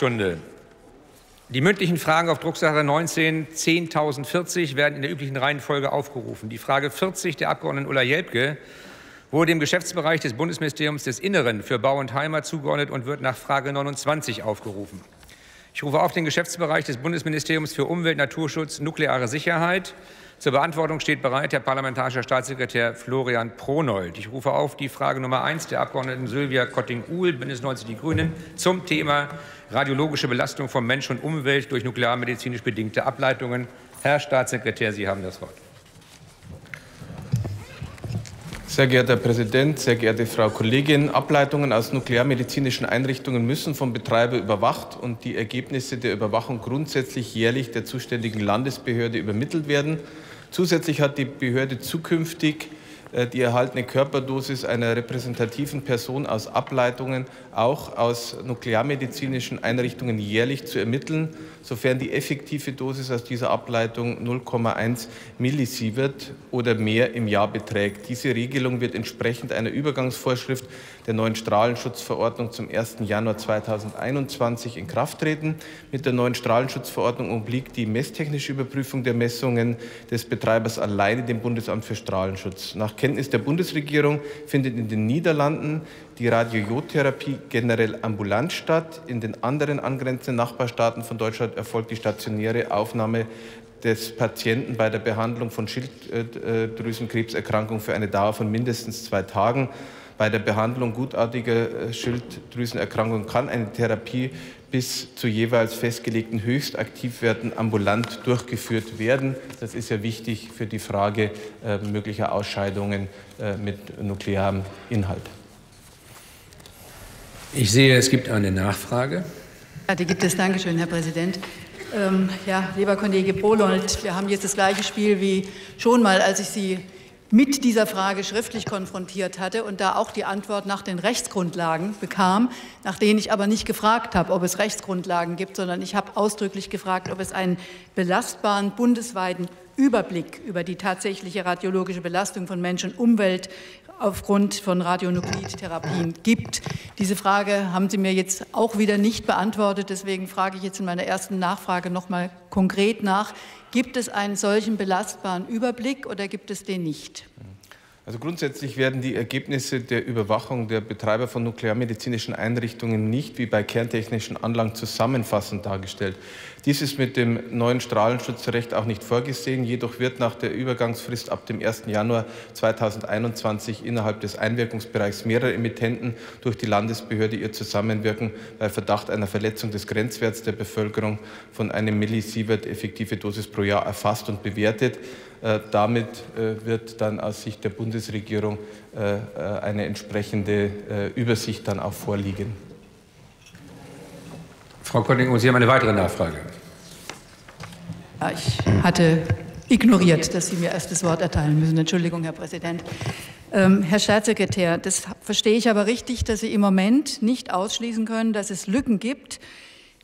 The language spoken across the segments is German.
Fragestunde. Die mündlichen Fragen auf Drucksache 19/10040 werden in der üblichen Reihenfolge aufgerufen. Die Frage 40 der Abgeordneten Ulla Jelpke wurde dem Geschäftsbereich des Bundesministeriums des Inneren für Bau und Heimat zugeordnet und wird nach Frage 29 aufgerufen. Ich rufe auf den Geschäftsbereich des Bundesministeriums für Umwelt, Naturschutz, nukleare Sicherheit. Zur Beantwortung steht bereit Herr parlamentarischer Staatssekretär Florian Pronold. Ich rufe auf die Frage Nummer 1 der Abgeordneten Sylvia Kotting-Uhl, Bündnis 90 Die Grünen, zum Thema radiologische Belastung von Mensch und Umwelt durch nuklearmedizinisch bedingte Ableitungen. Herr Staatssekretär, Sie haben das Wort. Sehr geehrter Herr Präsident, sehr geehrte Frau Kollegin, Ableitungen aus nuklearmedizinischen Einrichtungen müssen vom Betreiber überwacht und die Ergebnisse der Überwachung grundsätzlich jährlich der zuständigen Landesbehörde übermittelt werden. Zusätzlich hat die Behörde zukünftig die erhaltene Körperdosis einer repräsentativen Person aus Ableitungen auch aus nuklearmedizinischen Einrichtungen jährlich zu ermitteln, sofern die effektive Dosis aus dieser Ableitung 0,1 Millisievert oder mehr im Jahr beträgt. Diese Regelung wird entsprechend einer Übergangsvorschrift der neuen Strahlenschutzverordnung zum 1. Januar 2021 in Kraft treten. Mit der neuen Strahlenschutzverordnung obliegt die messtechnische Überprüfung der Messungen des Betreibers alleine dem Bundesamt für Strahlenschutz. Nach Kenntnis der Bundesregierung findet in den Niederlanden die Radionuklid-Therapie generell ambulant statt. In den anderen angrenzenden Nachbarstaaten von Deutschland erfolgt die stationäre Aufnahme des Patienten bei der Behandlung von Schilddrüsenkrebserkrankung für eine Dauer von mindestens 2 Tagen. Bei der Behandlung gutartiger Schilddrüsenerkrankungen kann eine Therapie bis zu jeweils festgelegten Höchstaktivwerten ambulant durchgeführt werden. Das ist ja wichtig für die Frage möglicher Ausscheidungen mit nuklearem Inhalt. Ich sehe, es gibt eine Nachfrage. Ja, die gibt es. Dankeschön, Herr Präsident. Ja, lieber Kollege Pronold, wir haben jetzt das gleiche Spiel wie schon mal, als ich Sie mit dieser Frage schriftlich konfrontiert hatte und da auch die Antwort nach den Rechtsgrundlagen bekam, nach denen ich aber nicht gefragt habe, ob es Rechtsgrundlagen gibt, sondern ich habe ausdrücklich gefragt, ob es einen belastbaren bundesweiten Überblick über die tatsächliche radiologische Belastung von Mensch und Umwelt aufgrund von Radionuklid-Therapien gibt. Diese Frage haben Sie mir jetzt auch wieder nicht beantwortet. Deswegen frage ich jetzt in meiner ersten Nachfrage noch mal konkret nach. Gibt es einen solchen belastbaren Überblick oder gibt es den nicht? Also grundsätzlich werden die Ergebnisse der Überwachung der Betreiber von nuklearmedizinischen Einrichtungen nicht wie bei kerntechnischen Anlagen zusammenfassend dargestellt. Dies ist mit dem neuen Strahlenschutzrecht auch nicht vorgesehen. Jedoch wird nach der Übergangsfrist ab dem 1. Januar 2021 innerhalb des Einwirkungsbereichs mehrerer Emittenten durch die Landesbehörde ihr Zusammenwirken bei Verdacht einer Verletzung des Grenzwerts der Bevölkerung von einem Millisievert effektive Dosis pro Jahr erfasst und bewertet. Damit wird dann aus Sicht der Bundesregierung eine entsprechende Übersicht dann auch vorliegen. Frau Kotting-Uhl, Sie haben eine weitere Nachfrage. Ja, ich hatte ignoriert, dass Sie mir erst das Wort erteilen müssen. Entschuldigung, Herr Präsident. Herr Staatssekretär, das verstehe ich aber richtig, dass Sie im Moment nicht ausschließen können, dass es Lücken gibt,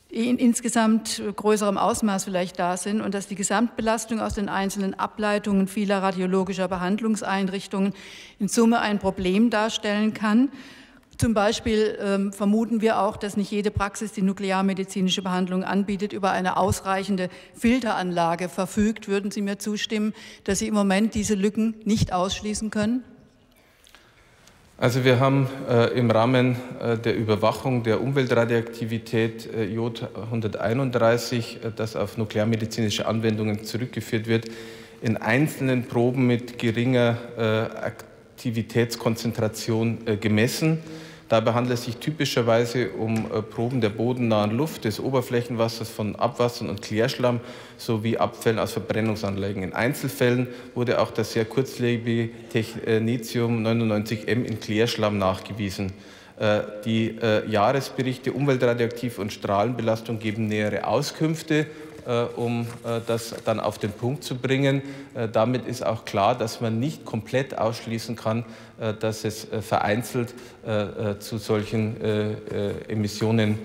die in insgesamt größerem Ausmaß vielleicht da sind und dass die Gesamtbelastung aus den einzelnen Ableitungen vieler radiologischer Behandlungseinrichtungen in Summe ein Problem darstellen kann. Zum Beispiel vermuten wir auch, dass nicht jede Praxis, die nuklearmedizinische Behandlung anbietet, über eine ausreichende Filteranlage verfügt. Würden Sie mir zustimmen, dass Sie im Moment diese Lücken nicht ausschließen können? Also wir haben im Rahmen der Überwachung der Umweltradioaktivität Jod 131, das auf nuklearmedizinische Anwendungen zurückgeführt wird, in einzelnen Proben mit geringer Aktivitätskonzentration gemessen. Dabei handelt es sich typischerweise um Proben der bodennahen Luft, des Oberflächenwassers, von Abwassern und Klärschlamm sowie Abfällen aus Verbrennungsanlagen. In Einzelfällen wurde auch das sehr kurzlebige Technetium 99M in Klärschlamm nachgewiesen. Die Jahresberichte Umweltradioaktiv- und Strahlenbelastung geben nähere Auskünfte, um das dann auf den Punkt zu bringen. Damit ist auch klar, dass man nicht komplett ausschließen kann, dass es vereinzelt zu solchen Emissionen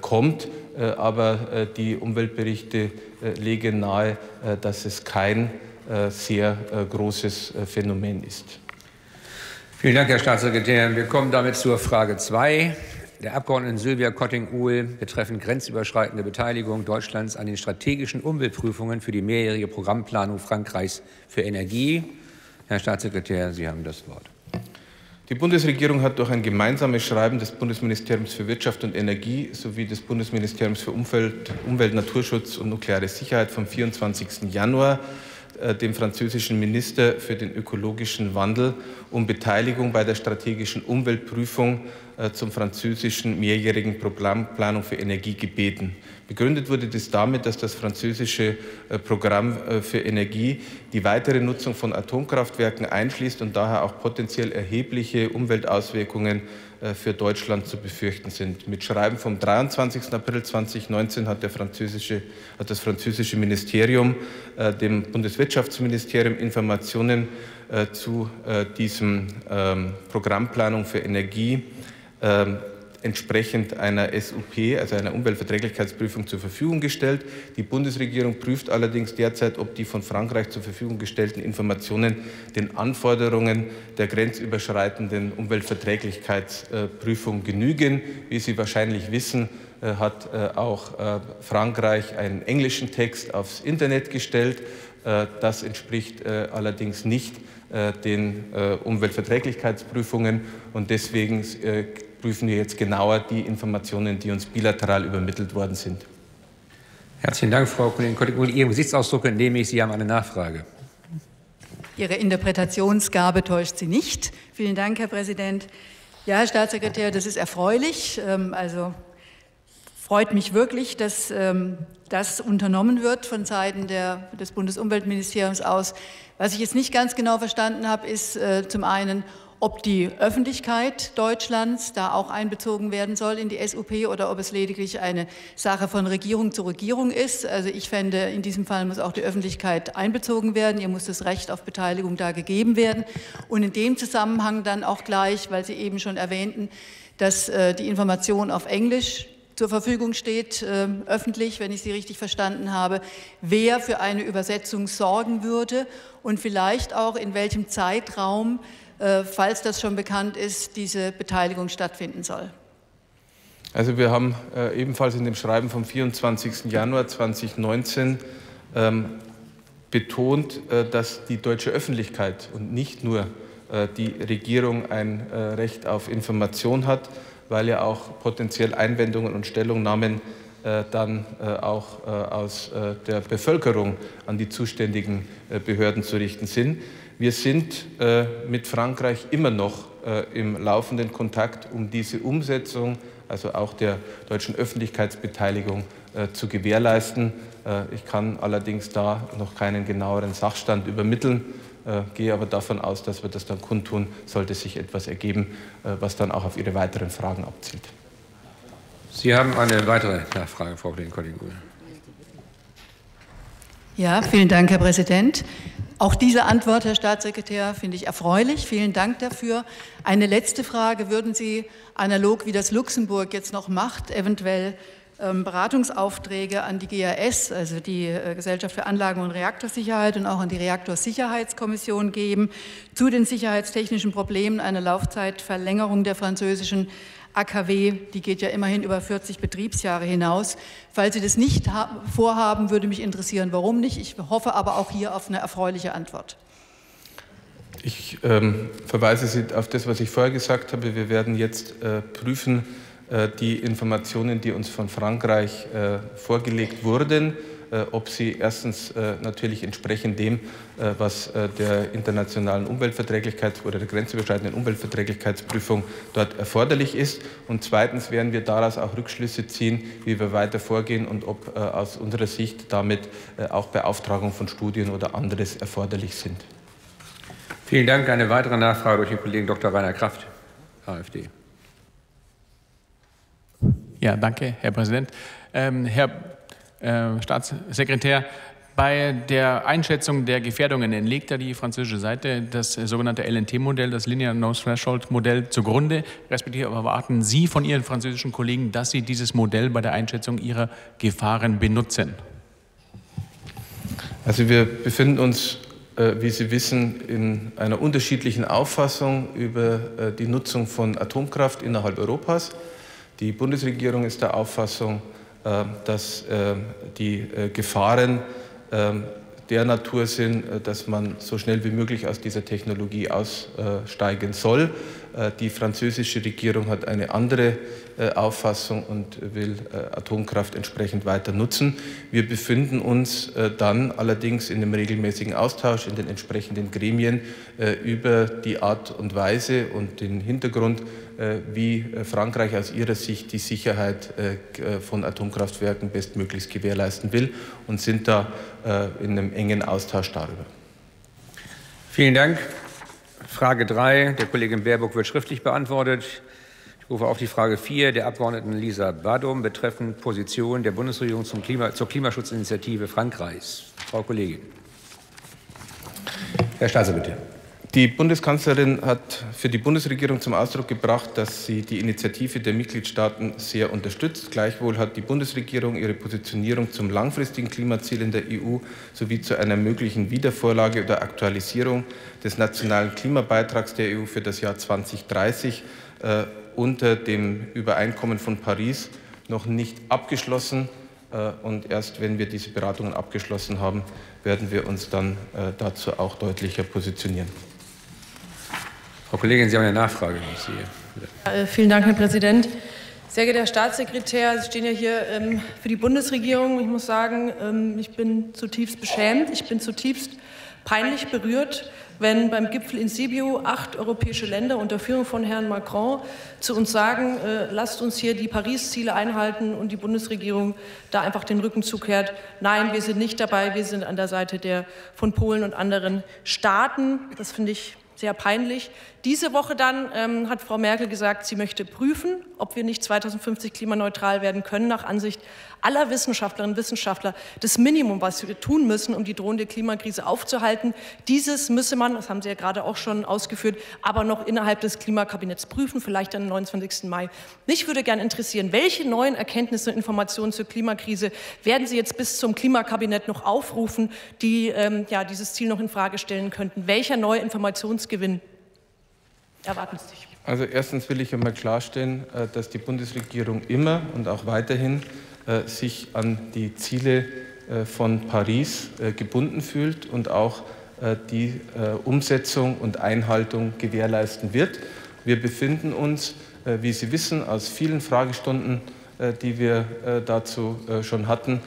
kommt. Aber die Umweltberichte legen nahe, dass es kein sehr großes Phänomen ist. Vielen Dank, Herr Staatssekretär. Wir kommen damit zur Frage 2 der Abgeordneten Sylvia Kotting-Uhl betreffend grenzüberschreitende Beteiligung Deutschlands an den strategischen Umweltprüfungen für die mehrjährige Programmplanung Frankreichs für Energie. Herr Staatssekretär, Sie haben das Wort. Die Bundesregierung hat durch ein gemeinsames Schreiben des Bundesministeriums für Wirtschaft und Energie sowie des Bundesministeriums für Umwelt, Naturschutz und nukleare Sicherheit vom 24. Januar dem französischen Minister für den ökologischen Wandel um Beteiligung bei der strategischen Umweltprüfung zum französischen mehrjährigen Programmplanung für Energie gebeten. Begründet wurde das damit, dass das französische Programm für Energie die weitere Nutzung von Atomkraftwerken einschließt und daher auch potenziell erhebliche Umweltauswirkungen für Deutschland zu befürchten sind. Mit Schreiben vom 23. April 2019 hat das französische Ministerium dem Bundeswirtschaftsministerium Informationen zu diesem Programmplanung für Energie entsprechend einer SUP, also einer Umweltverträglichkeitsprüfung, zur Verfügung gestellt. Die Bundesregierung prüft allerdings derzeit, ob die von Frankreich zur Verfügung gestellten Informationen den Anforderungen der grenzüberschreitenden Umweltverträglichkeitsprüfung genügen. Wie Sie wahrscheinlich wissen, hat auch Frankreich einen englischen Text aufs Internet gestellt. Das entspricht allerdings nicht den Umweltverträglichkeitsprüfungen und deswegen prüfen wir jetzt genauer die Informationen, die uns bilateral übermittelt worden sind. Herzlichen Dank, Frau Kollegin Kotting-Uhl. Ihrem Gesichtsausdruck entnehme ich, Sie haben eine Nachfrage. Ihre Interpretationsgabe täuscht Sie nicht. Vielen Dank, Herr Präsident. Ja, Herr Staatssekretär, das ist erfreulich. Also freut mich wirklich, dass das unternommen wird von Seiten des Bundesumweltministeriums aus. Was ich jetzt nicht ganz genau verstanden habe, ist zum einen, ob die Öffentlichkeit Deutschlands da auch einbezogen werden soll in die SUP oder ob es lediglich eine Sache von Regierung zu Regierung ist. Also ich fände, in diesem Fall muss auch die Öffentlichkeit einbezogen werden. Ihr muss das Recht auf Beteiligung da gegeben werden. Und in dem Zusammenhang dann auch gleich, weil Sie eben schon erwähnten, dass die Information auf Englisch zur Verfügung steht, öffentlich, wenn ich Sie richtig verstanden habe, wer für eine Übersetzung sorgen würde und vielleicht auch in welchem Zeitraum, falls das schon bekannt ist, diese Beteiligung stattfinden soll. Also wir haben ebenfalls in dem Schreiben vom 24. Januar 2019 betont, dass die deutsche Öffentlichkeit und nicht nur die Regierung ein Recht auf Information hat, weil ja auch potenziell Einwendungen und Stellungnahmen dann auch aus der Bevölkerung an die zuständigen Behörden zu richten sind. Wir sind mit Frankreich immer noch im laufenden Kontakt, um diese Umsetzung, also auch der deutschen Öffentlichkeitsbeteiligung, zu gewährleisten. Ich kann allerdings da noch keinen genaueren Sachstand übermitteln, gehe aber davon aus, dass wir das dann kundtun, sollte sich etwas ergeben, was dann auch auf Ihre weiteren Fragen abzielt. Sie haben eine weitere Nachfrage, Frau Kollegin. Ja, vielen Dank, Herr Präsident. Auch diese Antwort, Herr Staatssekretär, finde ich erfreulich. Vielen Dank dafür. Eine letzte Frage. Würden Sie analog, wie das Luxemburg jetzt noch macht, eventuell Beratungsaufträge an die GAS, also die Gesellschaft für Anlagen- und Reaktorsicherheit, und auch an die Reaktorsicherheitskommission geben zu den sicherheitstechnischen Problemen einer Laufzeitverlängerung der französischen AKW, die geht ja immerhin über 40 Betriebsjahre hinaus. Falls Sie das nicht vorhaben, würde mich interessieren, warum nicht. Ich hoffe aber auch hier auf eine erfreuliche Antwort. Ich verweise Sie auf das, was ich vorher gesagt habe. Wir werden jetzt prüfen die Informationen, die uns von Frankreich vorgelegt wurden, ob sie erstens natürlich entsprechend dem, was der internationalen Umweltverträglichkeits- oder der grenzüberschreitenden Umweltverträglichkeitsprüfung dort erforderlich ist. Und zweitens werden wir daraus auch Rückschlüsse ziehen, wie wir weiter vorgehen und ob aus unserer Sicht damit auch Beauftragung von Studien oder anderes erforderlich sind. Vielen Dank. Eine weitere Nachfrage durch den Kollegen Dr. Rainer Kraft, AfD. Ja, danke, Herr Präsident. Herr Staatssekretär, bei der Einschätzung der Gefährdungen legt da die französische Seite das sogenannte LNT-Modell, das Linear No Threshold-Modell zugrunde, respektive erwarten Sie von Ihren französischen Kollegen, dass Sie dieses Modell bei der Einschätzung Ihrer Gefahren benutzen? Also wir befinden uns, wie Sie wissen, in einer unterschiedlichen Auffassung über die Nutzung von Atomkraft innerhalb Europas. Die Bundesregierung ist der Auffassung, dass die Gefahren der Natur sind, dass man so schnell wie möglich aus dieser Technologie aussteigen soll. Die französische Regierung hat eine andere Auffassung und will Atomkraft entsprechend weiter nutzen. Wir befinden uns dann allerdings in einem regelmäßigen Austausch in den entsprechenden Gremien über die Art und Weise und den Hintergrund, wie Frankreich aus ihrer Sicht die Sicherheit von Atomkraftwerken bestmöglichst gewährleisten will, und sind da in einem engen Austausch darüber. Vielen Dank. Frage 3 der Kollegin Baerbock wird schriftlich beantwortet. Ich rufe auf die Frage 4 der Abgeordneten Lisa Badum betreffend Position der Bundesregierung zur Klimaschutzinitiative Frankreichs. Frau Kollegin. Herr Staatssekretär. Die Bundeskanzlerin hat für die Bundesregierung zum Ausdruck gebracht, dass sie die Initiative der Mitgliedstaaten sehr unterstützt. Gleichwohl hat die Bundesregierung ihre Positionierung zum langfristigen Klimaziel in der EU sowie zu einer möglichen Wiedervorlage oder Aktualisierung des nationalen Klimabeitrags der EU für das Jahr 2030 unter dem Übereinkommen von Paris noch nicht abgeschlossen. Und erst wenn wir diese Beratungen abgeschlossen haben, werden wir uns dann dazu auch deutlicher positionieren. Frau Kollegin, Sie haben eine Nachfrage. Vielen Dank, Herr Präsident. Sehr geehrter Herr Staatssekretär, Sie stehen ja hier für die Bundesregierung. Ich muss sagen, ich bin zutiefst beschämt. Ich bin zutiefst peinlich berührt, wenn beim Gipfel in Sibiu 8 europäische Länder unter Führung von Herrn Macron zu uns sagen, lasst uns hier die Paris-Ziele einhalten, und die Bundesregierung da einfach den Rücken zukehrt. Nein, wir sind nicht dabei, wir sind an der Seite der von Polen und anderen Staaten. Das finde ich sehr peinlich. Diese Woche dann hat Frau Merkel gesagt, sie möchte prüfen, ob wir nicht 2050 klimaneutral werden können. Nach Ansicht aller Wissenschaftlerinnen und Wissenschaftler das Minimum, was wir tun müssen, um die drohende Klimakrise aufzuhalten. Dieses müsse man, das haben Sie ja gerade auch schon ausgeführt, aber noch innerhalb des Klimakabinetts prüfen, vielleicht am 29. Mai. Mich würde gern interessieren, welche neuen Erkenntnisse und Informationen zur Klimakrise werden Sie jetzt bis zum Klimakabinett noch aufrufen, die dieses Ziel noch in Frage stellen könnten? Welcher neue Informationsgewinn erwarten Sie sich? Also erstens will ich einmal klarstellen, dass die Bundesregierung immer und auch weiterhin sich an die Ziele von Paris gebunden fühlt und auch die Umsetzung und Einhaltung gewährleisten wird. Wir befinden uns, wie Sie wissen, aus vielen Fragestunden, die wir dazu schon hatten,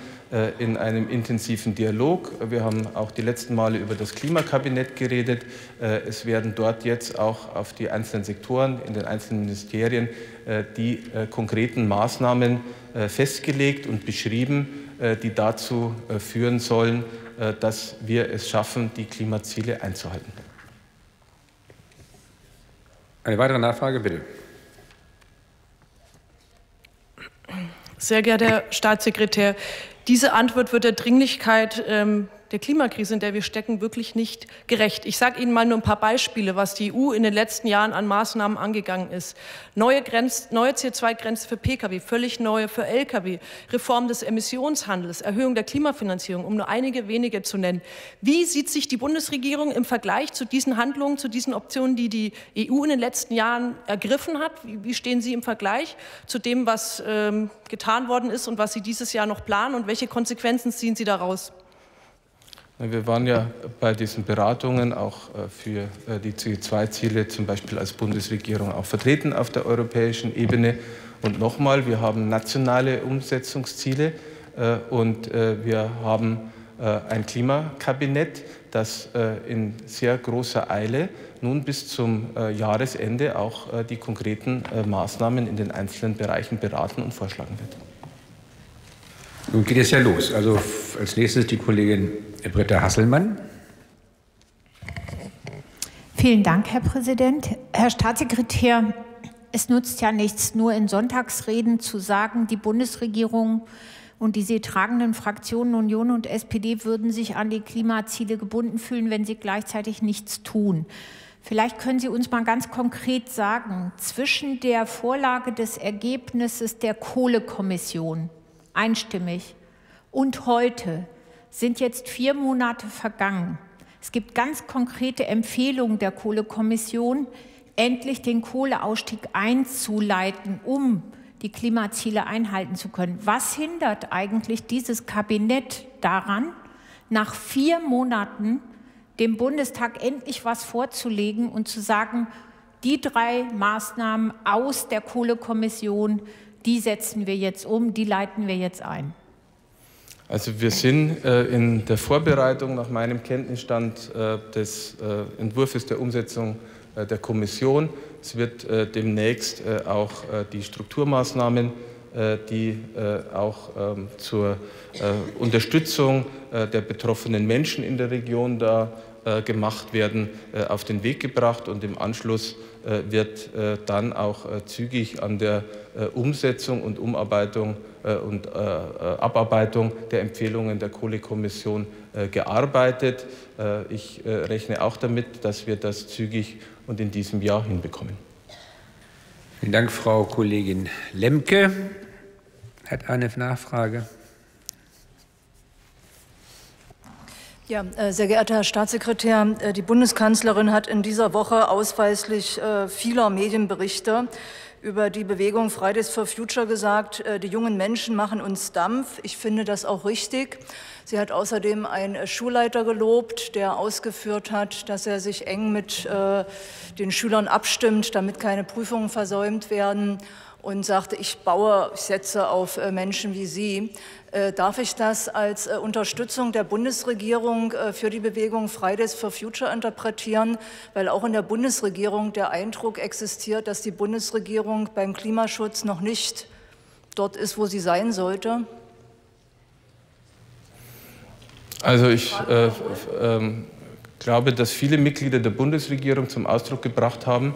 in einem intensiven Dialog. Wir haben auch die letzten Male über das Klimakabinett geredet. Es werden dort jetzt auch auf die einzelnen Sektoren in den einzelnen Ministerien die konkreten Maßnahmen festgelegt und beschrieben, die dazu führen sollen, dass wir es schaffen, die Klimaziele einzuhalten. Eine weitere Nachfrage, bitte. Sehr geehrter Herr Staatssekretär, diese Antwort wird der Dringlichkeit der Klimakrise, in der wir stecken, wirklich nicht gerecht. Ich sage Ihnen mal nur ein paar Beispiele, was die EU in den letzten Jahren an Maßnahmen angegangen ist. Neue CO2-Grenze für Pkw, völlig neue für Lkw, Reform des Emissionshandels, Erhöhung der Klimafinanzierung, um nur einige wenige zu nennen. Wie sieht sich die Bundesregierung im Vergleich zu diesen Handlungen, zu diesen Optionen, die die EU in den letzten Jahren ergriffen hat? Wie stehen Sie im Vergleich zu dem, was getan worden ist und was Sie dieses Jahr noch planen, und welche Konsequenzen ziehen Sie daraus? Wir waren ja bei diesen Beratungen auch für die CO2-Ziele zum Beispiel als Bundesregierung auch vertreten auf der europäischen Ebene. Und nochmal, wir haben nationale Umsetzungsziele und wir haben ein Klimakabinett, das in sehr großer Eile nun bis zum Jahresende auch die konkreten Maßnahmen in den einzelnen Bereichen beraten und vorschlagen wird. Nun geht es ja los. Also als nächstes die Kollegin Britta Hasselmann. Vielen Dank, Herr Präsident. Herr Staatssekretär, es nutzt ja nichts, nur in Sonntagsreden zu sagen, die Bundesregierung und die sie tragenden Fraktionen Union und SPD würden sich an die Klimaziele gebunden fühlen, wenn sie gleichzeitig nichts tun. Vielleicht können Sie uns mal ganz konkret sagen, zwischen der Vorlage des Ergebnisses der Kohlekommission einstimmig und heute sind jetzt 4 Monate vergangen. Es gibt ganz konkrete Empfehlungen der Kohlekommission, endlich den Kohleausstieg einzuleiten, um die Klimaziele einhalten zu können. Was hindert eigentlich dieses Kabinett daran, nach 4 Monaten dem Bundestag endlich was vorzulegen und zu sagen, die 3 Maßnahmen aus der Kohlekommission, die setzen wir jetzt um, die leiten wir jetzt ein? Also wir sind in der Vorbereitung nach meinem Kenntnisstand des Entwurfs der Umsetzung der Kommission. Es wird demnächst auch die Strukturmaßnahmen, die auch zur Unterstützung der betroffenen Menschen in der Region da gemacht werden, auf den Weg gebracht, und im Anschluss wird dann auch zügig an der Umsetzung und Umarbeitung und Abarbeitung der Empfehlungen der Kohlekommission gearbeitet. Ich rechne auch damit, dass wir das zügig und in diesem Jahr hinbekommen. Vielen Dank, Frau Kollegin Lemke. Hat eine Nachfrage? Ja, sehr geehrter Herr Staatssekretär, die Bundeskanzlerin hat in dieser Woche ausweislich vieler Medienberichte über die Bewegung Fridays for Future gesagt, die jungen Menschen machen uns Dampf. Ich finde das auch richtig. Sie hat außerdem einen Schulleiter gelobt, der ausgeführt hat, dass er sich eng mit den Schülern abstimmt, damit keine Prüfungen versäumt werden, und sagte, ich setze auf Menschen wie Sie. Darf ich das als Unterstützung der Bundesregierung für die Bewegung Fridays for Future interpretieren? Weil auch in der Bundesregierung der Eindruck existiert, dass die Bundesregierung beim Klimaschutz noch nicht dort ist, wo sie sein sollte. Also ich glaube, dass viele Mitglieder der Bundesregierung zum Ausdruck gebracht haben,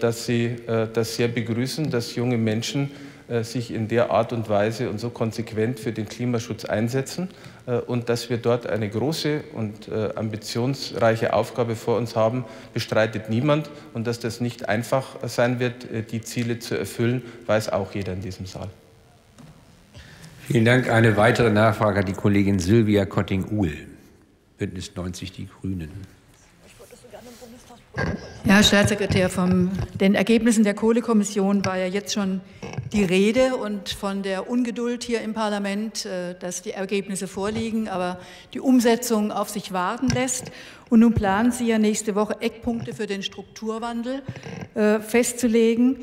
dass sie das sehr begrüßen, dass junge Menschen sich in der Art und Weise und so konsequent für den Klimaschutz einsetzen und dass wir dort eine große und ambitionsreiche Aufgabe vor uns haben, bestreitet niemand, und dass das nicht einfach sein wird, die Ziele zu erfüllen, weiß auch jeder in diesem Saal. Vielen Dank. Eine weitere Nachfrage hat die Kollegin Sylvia Kotting-Uhl, Bündnis 90 Die Grünen. Ja, Herr Staatssekretär, von den Ergebnissen der Kohlekommission war ja jetzt schon die Rede und von der Ungeduld hier im Parlament, dass die Ergebnisse vorliegen, aber die Umsetzung auf sich warten lässt. Und nun planen Sie ja nächste Woche Eckpunkte für den Strukturwandel festzulegen,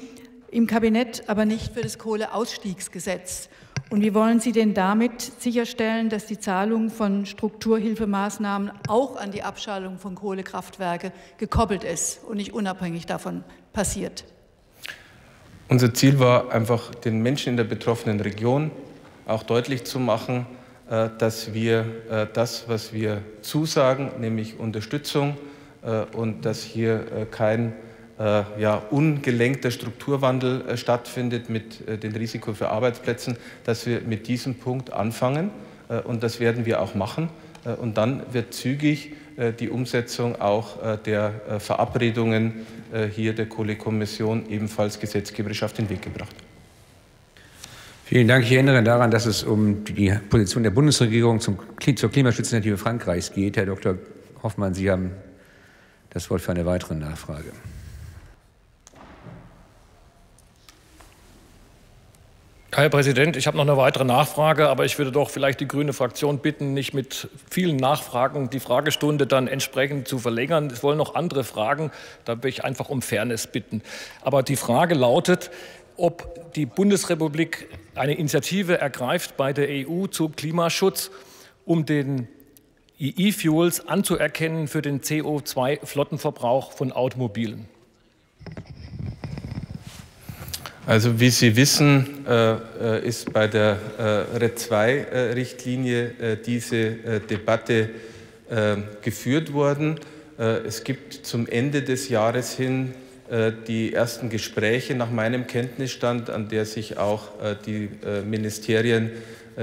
im Kabinett aber nicht für das Kohleausstiegsgesetz. Und wie wollen Sie denn damit sicherstellen, dass die Zahlung von Strukturhilfemaßnahmen auch an die Abschaltung von Kohlekraftwerken gekoppelt ist und nicht unabhängig davon passiert? Unser Ziel war einfach, den Menschen in der betroffenen Region auch deutlich zu machen, dass wir das, was wir zusagen, nämlich Unterstützung, und dass hier kein ungelenkter Strukturwandel stattfindet mit den Risiken für Arbeitsplätzen, dass wir mit diesem Punkt anfangen, und das werden wir auch machen. Und dann wird zügig die Umsetzung auch der Verabredungen hier der Kohlekommission ebenfalls gesetzgeberisch auf den Weg gebracht. Vielen Dank. Ich erinnere daran, dass es um die Position der Bundesregierung zur Klimaschutzinitiative Frankreichs geht. Herr Dr. Hoffmann, Sie haben das Wort für eine weitere Nachfrage. Herr Präsident, ich habe noch eine weitere Nachfrage, aber ich würde doch vielleicht die grüne Fraktion bitten, nicht mit vielen Nachfragen die Fragestunde dann entsprechend zu verlängern. Es wollen noch andere fragen, da will ich einfach um Fairness bitten. Aber die Frage lautet, ob die Bundesrepublik eine Initiative ergreift bei der EU zum Klimaschutz, um den E-Fuels anzuerkennen für den CO2-Flottenverbrauch von Automobilen. Also wie Sie wissen, ist bei der RED-II-Richtlinie diese Debatte geführt worden. Es gibt zum Ende des Jahres hin die ersten Gespräche nach meinem Kenntnisstand, an der sich auch die Ministerien,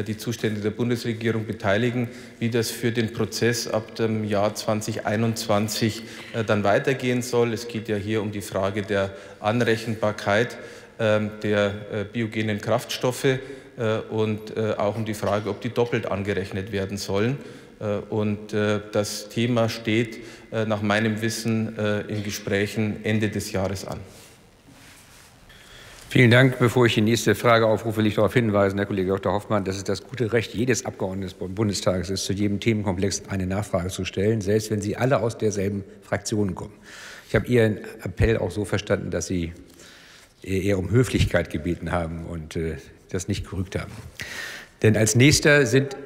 die Zustände der Bundesregierung beteiligen, wie das für den Prozess ab dem Jahr 2021 dann weitergehen soll. Es geht ja hier um die Frage der Anrechenbarkeit der biogenen Kraftstoffe und auch um die Frage, ob die doppelt angerechnet werden sollen. Und das Thema steht nach meinem Wissen in Gesprächen Ende des Jahres an. Vielen Dank. Bevor ich die nächste Frage aufrufe, will ich darauf hinweisen, Herr Kollege Dr. Hoffmann, dass es das gute Recht jedes Abgeordneten des Bundestages ist, zu jedem Themenkomplex eine Nachfrage zu stellen, selbst wenn sie alle aus derselben Fraktion kommen. Ich habe Ihren Appell auch so verstanden, dass Sie eher um Höflichkeit gebeten haben und das nicht gerügt haben. Denn als Nächster sind...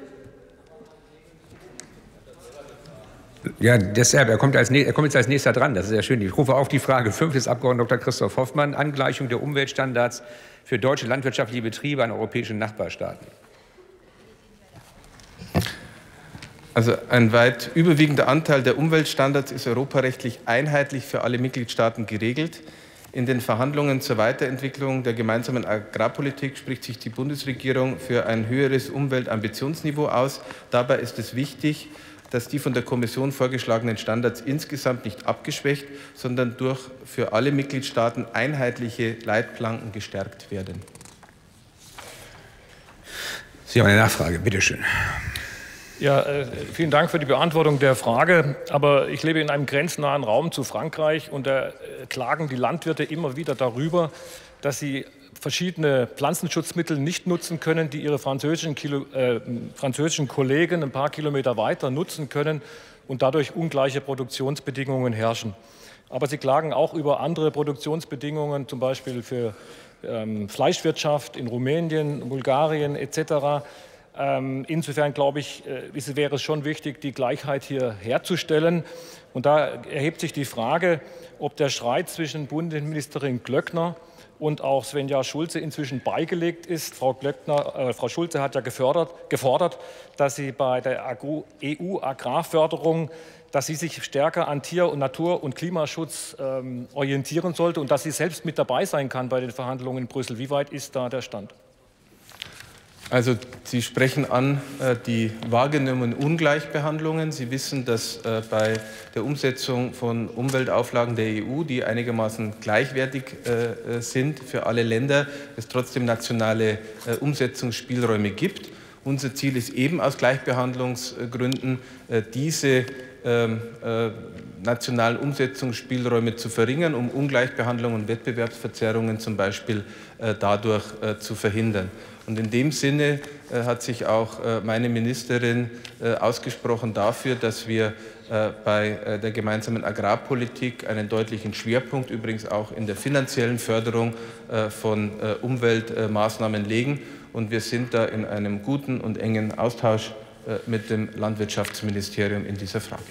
Ja, deshalb, er kommt jetzt als Nächster dran, das ist ja schön. Ich rufe auf die Frage 5 des Abgeordneten Dr. Christoph Hoffmann, Angleichung der Umweltstandards für deutsche landwirtschaftliche Betriebe an europäische Nachbarstaaten. Also ein weit überwiegender Anteil der Umweltstandards ist europarechtlich einheitlich für alle Mitgliedstaaten geregelt. In den Verhandlungen zur Weiterentwicklung der gemeinsamen Agrarpolitik spricht sich die Bundesregierung für ein höheres Umweltambitionsniveau aus. Dabei ist es wichtig, dass die von der Kommission vorgeschlagenen Standards insgesamt nicht abgeschwächt, sondern durch für alle Mitgliedstaaten einheitliche Leitplanken gestärkt werden. Sie haben eine Nachfrage, bitte schön. Ja, vielen Dank für die Beantwortung der Frage. Aber ich lebe in einem grenznahen Raum zu Frankreich und da klagen die Landwirte immer wieder darüber, dass sie verschiedene Pflanzenschutzmittel nicht nutzen können, die ihre französischen Kollegen ein paar Kilometer weiter nutzen können und dadurch ungleiche Produktionsbedingungen herrschen. Aber sie klagen auch über andere Produktionsbedingungen, zum Beispiel für Fleischwirtschaft in Rumänien, Bulgarien etc. Insofern glaube ich, wäre es schon wichtig, die Gleichheit hier herzustellen. Und da erhebt sich die Frage, ob der Streit zwischen Bundesministerin Glöckner und auch Svenja Schulze inzwischen beigelegt ist. Frau Schulze hat ja gefordert, dass sie bei der EU-Agrarförderung, dass sie sich stärker an Tier- und Natur- und Klimaschutz orientieren sollte und dass sie selbst mit dabei sein kann bei den Verhandlungen in Brüssel. Wie weit ist da der Stand? Also Sie sprechen an die wahrgenommenen Ungleichbehandlungen. Sie wissen, dass bei der Umsetzung von Umweltauflagen der EU, die einigermaßen gleichwertig sind für alle Länder, es trotzdem nationale Umsetzungsspielräume gibt. Unser Ziel ist eben aus Gleichbehandlungsgründen, diese nationalen Umsetzungsspielräume zu verringern, um Ungleichbehandlung und Wettbewerbsverzerrungen zum Beispiel dadurch zu verhindern. Und in dem Sinne hat sich auch meine Ministerin ausgesprochen dafür, dass wir bei der gemeinsamen Agrarpolitik einen deutlichen Schwerpunkt, übrigens auch in der finanziellen Förderung von Umweltmaßnahmen legen. Und wir sind da in einem guten und engen Austausch mit dem Landwirtschaftsministerium in dieser Frage.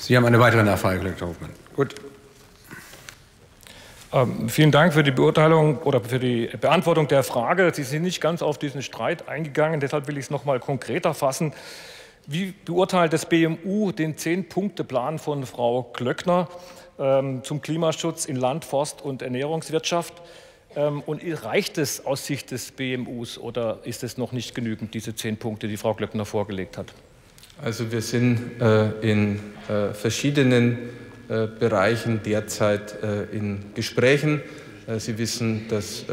Sie haben eine weitere Nachfrage, Herr Dr. Hoffmann. Gut. Vielen Dank für die Beurteilung oder für die Beantwortung der Frage. Sie sind nicht ganz auf diesen Streit eingegangen, deshalb will ich es noch mal konkreter fassen. Wie beurteilt das BMU den 10-Punkte-Plan von Frau Glöckner zum Klimaschutz in Land, Forst und Ernährungswirtschaft? Und reicht es aus Sicht des BMUs oder ist es noch nicht genügend, diese 10 Punkte, die Frau Glöckner vorgelegt hat? Also wir sind in verschiedenen Bereichen derzeit in Gesprächen. Sie wissen, dass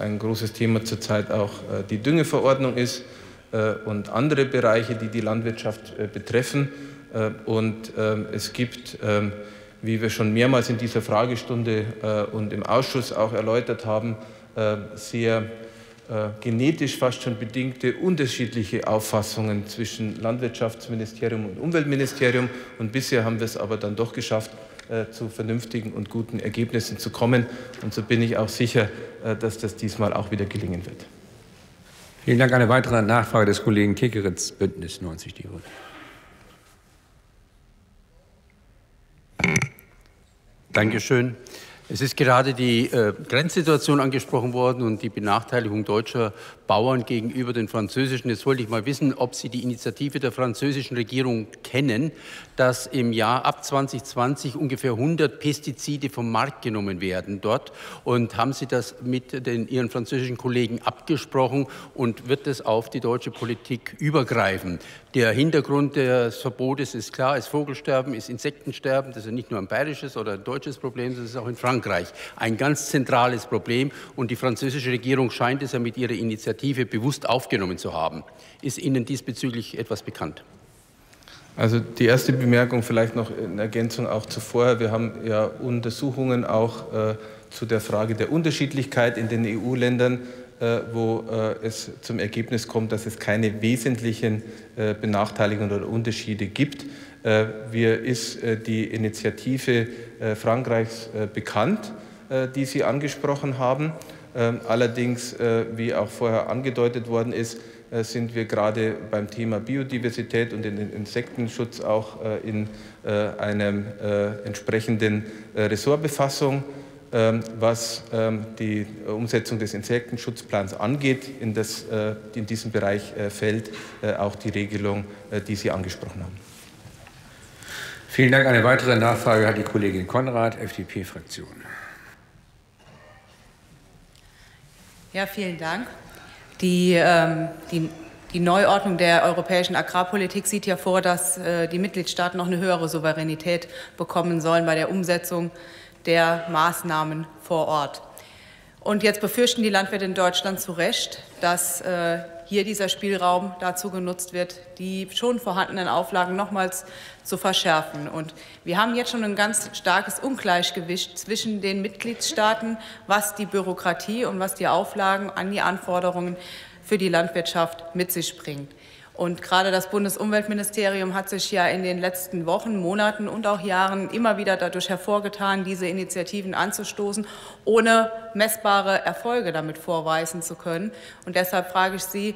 ein großes Thema zurzeit auch die Düngeverordnung ist und andere Bereiche, die die Landwirtschaft betreffen. Und es gibt, wie wir schon mehrmals in dieser Fragestunde und im Ausschuss auch erläutert haben, sehr genetisch fast schon bedingte unterschiedliche Auffassungen zwischen Landwirtschaftsministerium und Umweltministerium. Und bisher haben wir es aber dann doch geschafft, zu vernünftigen und guten Ergebnissen zu kommen. Und so bin ich auch sicher, dass das diesmal auch wieder gelingen wird. Vielen Dank. Eine weitere Nachfrage des Kollegen Kekeritz, Bündnis 90 Die Grünen. Dankeschön. Es ist gerade die Grenzsituation angesprochen worden und die Benachteiligung deutscher Bauern gegenüber den französischen. Jetzt wollte ich mal wissen, ob Sie die Initiative der französischen Regierung kennen, dass im Jahr ab 2020 ungefähr 100 Pestizide vom Markt genommen werden dort. Und haben Sie das mit Ihren französischen Kollegen abgesprochen und wird das auf die deutsche Politik übergreifen? Der Hintergrund des Verbotes ist klar, ist Vogelsterben, ist Insektensterben. Das ist nicht nur ein bayerisches oder ein deutsches Problem, das ist auch in Frankreich. Ein ganz zentrales Problem und die französische Regierung scheint es ja mit ihrer Initiative bewusst aufgenommen zu haben. Ist Ihnen diesbezüglich etwas bekannt? Also die erste Bemerkung vielleicht noch in Ergänzung auch zuvor. Wir haben ja Untersuchungen auch zu der Frage der Unterschiedlichkeit in den EU-Ländern, wo es zum Ergebnis kommt, dass es keine wesentlichen Benachteiligungen oder Unterschiede gibt. Mir ist die Initiative Frankreichs bekannt, die Sie angesprochen haben. Allerdings, wie auch vorher angedeutet worden ist, sind wir gerade beim Thema Biodiversität und den Insektenschutz auch in einer entsprechenden Ressortbefassung, was die Umsetzung des Insektenschutzplans angeht, in diesem Bereich fällt auch die Regelung, die Sie angesprochen haben. Vielen Dank. Eine weitere Nachfrage hat die Kollegin Konrad, FDP-Fraktion. Ja, vielen Dank. Die Neuordnung der europäischen Agrarpolitik sieht ja vor, dass die Mitgliedstaaten noch eine höhere Souveränität bekommen sollen bei der Umsetzung der Maßnahmen vor Ort. Und jetzt befürchten die Landwirte in Deutschland zu Recht, dass hier dieser Spielraum dazu genutzt wird, die schon vorhandenen Auflagen nochmals zu verschärfen. Und wir haben jetzt schon ein ganz starkes Ungleichgewicht zwischen den Mitgliedstaaten, was die Bürokratie und was die Auflagen an die Anforderungen für die Landwirtschaft mit sich bringt. Und gerade das Bundesumweltministerium hat sich ja in den letzten Wochen, Monaten und auch Jahren immer wieder dadurch hervorgetan, diese Initiativen anzustoßen, ohne messbare Erfolge damit vorweisen zu können. Und deshalb frage ich Sie,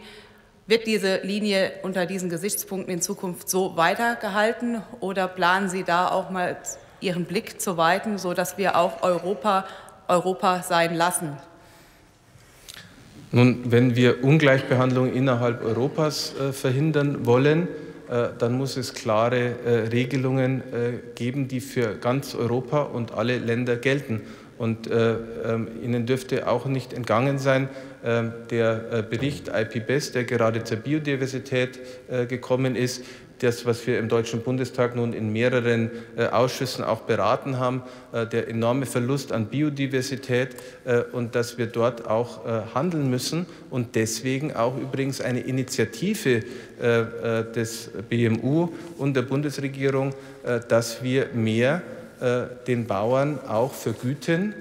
wird diese Linie unter diesen Gesichtspunkten in Zukunft so weitergehalten oder planen Sie da auch mal Ihren Blick zu weiten, sodass wir auch Europa sein lassen? Nun, wenn wir Ungleichbehandlung innerhalb Europas verhindern wollen, dann muss es klare Regelungen geben, die für ganz Europa und alle Länder gelten. Und Ihnen dürfte auch nicht entgangen sein, der Bericht IPBES, der gerade zur Biodiversität gekommen ist, das, was wir im Deutschen Bundestag nun in mehreren Ausschüssen auch beraten haben, der enorme Verlust an Biodiversität und dass wir dort auch handeln müssen und deswegen auch übrigens eine Initiative des BMU und der Bundesregierung, dass wir mehr den Bauern auch vergüten,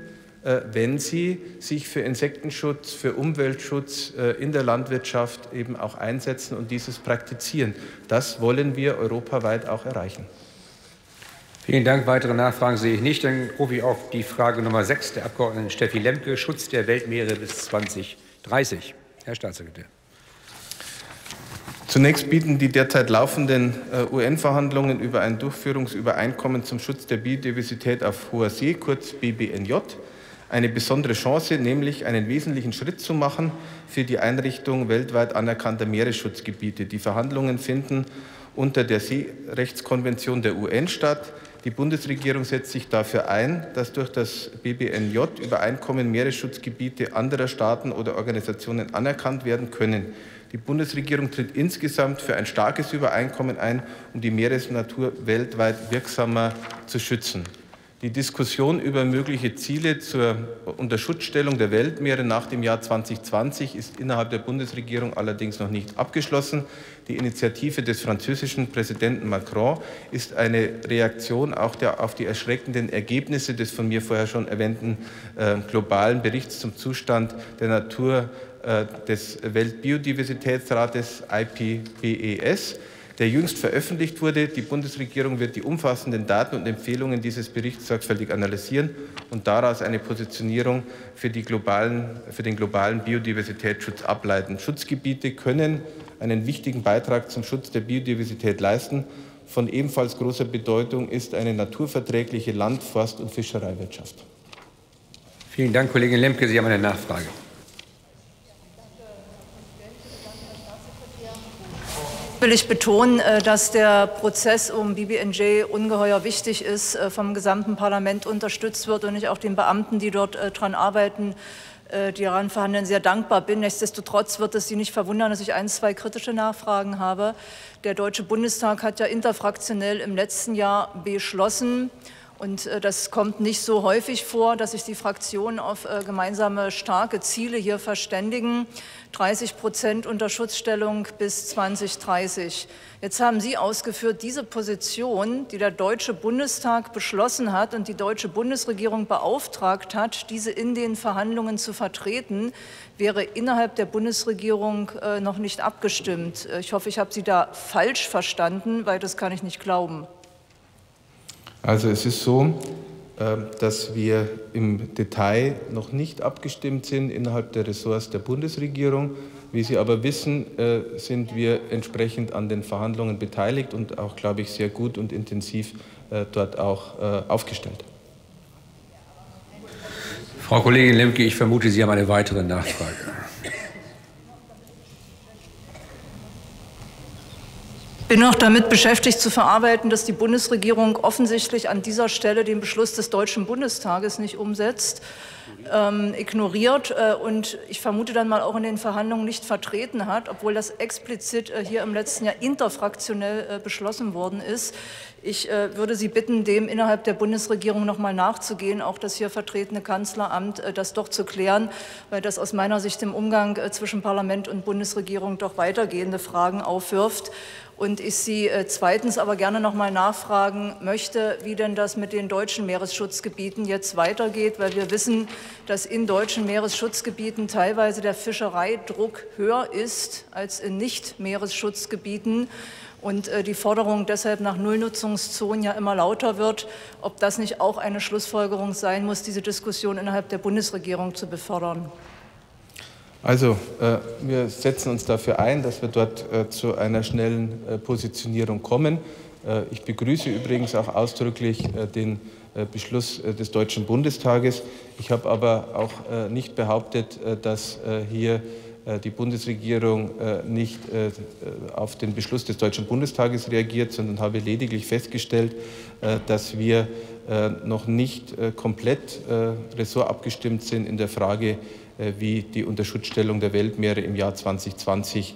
wenn sie sich für Insektenschutz, für Umweltschutz in der Landwirtschaft eben auch einsetzen und dieses praktizieren. Das wollen wir europaweit auch erreichen. Vielen Dank. Weitere Nachfragen sehe ich nicht. Dann rufe ich auf die Frage Nummer 6 der Abgeordneten Steffi Lemke, Schutz der Weltmeere bis 2030. Herr Staatssekretär. Zunächst bieten die derzeit laufenden UN-Verhandlungen über ein Durchführungsübereinkommen zum Schutz der Biodiversität auf hoher See, kurz BBNJ, eine besondere Chance, nämlich einen wesentlichen Schritt zu machen für die Einrichtung weltweit anerkannter Meeresschutzgebiete. Die Verhandlungen finden unter der Seerechtskonvention der UN statt. Die Bundesregierung setzt sich dafür ein, dass durch das BBNJ-Übereinkommen Meeresschutzgebiete anderer Staaten oder Organisationen anerkannt werden können. Die Bundesregierung tritt insgesamt für ein starkes Übereinkommen ein, um die Meeresnatur weltweit wirksamer zu schützen. Die Diskussion über mögliche Ziele zur Unterschutzstellung der Weltmeere nach dem Jahr 2020 ist innerhalb der Bundesregierung allerdings noch nicht abgeschlossen. Die Initiative des französischen Präsidenten Macron ist eine Reaktion auch auf die erschreckenden Ergebnisse des von mir vorher schon erwähnten globalen Berichts zum Zustand der Natur des Weltbiodiversitätsrates IPBES, der jüngst veröffentlicht wurde. Die Bundesregierung wird die umfassenden Daten und Empfehlungen dieses Berichts sorgfältig analysieren und daraus eine Positionierung für den globalen Biodiversitätsschutz ableiten. Schutzgebiete können einen wichtigen Beitrag zum Schutz der Biodiversität leisten. Von ebenfalls großer Bedeutung ist eine naturverträgliche Land-, Forst- und Fischereiwirtschaft. Vielen Dank, Kollegin Lemke. Sie haben eine Nachfrage. Will ich betonen, dass der Prozess um BBNJ ungeheuer wichtig ist, vom gesamten Parlament unterstützt wird und ich auch den Beamten, die dort daran arbeiten, die daran verhandeln, sehr dankbar bin. Nichtsdestotrotz wird es Sie nicht verwundern, dass ich ein, zwei kritische Nachfragen habe. Der Deutsche Bundestag hat ja interfraktionell im letzten Jahr beschlossen Und das kommt nicht so häufig vor, dass sich die Fraktionen auf gemeinsame starke Ziele hier verständigen. 30% unter Schutzstellung bis 2030. Jetzt haben Sie ausgeführt, diese Position, die der Deutsche Bundestag beschlossen hat und die deutsche Bundesregierung beauftragt hat, diese in den Verhandlungen zu vertreten, wäre innerhalb der Bundesregierung noch nicht abgestimmt. Ich hoffe, ich habe Sie da falsch verstanden, weil das kann ich nicht glauben. Also es ist so, dass wir im Detail noch nicht abgestimmt sind innerhalb der Ressorts der Bundesregierung. Wie Sie aber wissen, sind wir entsprechend an den Verhandlungen beteiligt und auch, glaube ich, sehr gut und intensiv dort auch aufgestellt. Frau Kollegin Lemke, ich vermute, Sie haben eine weitere Nachfrage. Ich bin noch damit beschäftigt zu verarbeiten, dass die Bundesregierung offensichtlich an dieser Stelle den Beschluss des Deutschen Bundestages nicht umsetzt, ignoriert und ich vermute dann mal auch in den Verhandlungen nicht vertreten hat, obwohl das explizit hier im letzten Jahr interfraktionell beschlossen worden ist. Ich würde Sie bitten, dem innerhalb der Bundesregierung noch mal nachzugehen, auch das hier vertretene Kanzleramt, das doch zu klären, weil das aus meiner Sicht im Umgang zwischen Parlament und Bundesregierung doch weitergehende Fragen aufwirft. Und ich Sie zweitens aber gerne noch mal nachfragen möchte, wie denn das mit den deutschen Meeresschutzgebieten jetzt weitergeht, weil wir wissen, dass in deutschen Meeresschutzgebieten teilweise der Fischereidruck höher ist als in Nicht-Meeresschutzgebieten und die Forderung deshalb nach Nullnutzungszonen ja immer lauter wird. Ob das nicht auch eine Schlussfolgerung sein muss, diese Diskussion innerhalb der Bundesregierung zu befördern? Also, wir setzen uns dafür ein, dass wir dort zu einer schnellen Positionierung kommen. Ich begrüße übrigens auch ausdrücklich den Beschluss des Deutschen Bundestages. Ich habe aber auch nicht behauptet, dass hier die Bundesregierung nicht auf den Beschluss des Deutschen Bundestages reagiert, sondern habe lediglich festgestellt, dass wir noch nicht komplett ressortabgestimmt sind in der Frage, wie die Unterschutzstellung der Weltmeere im Jahr 2020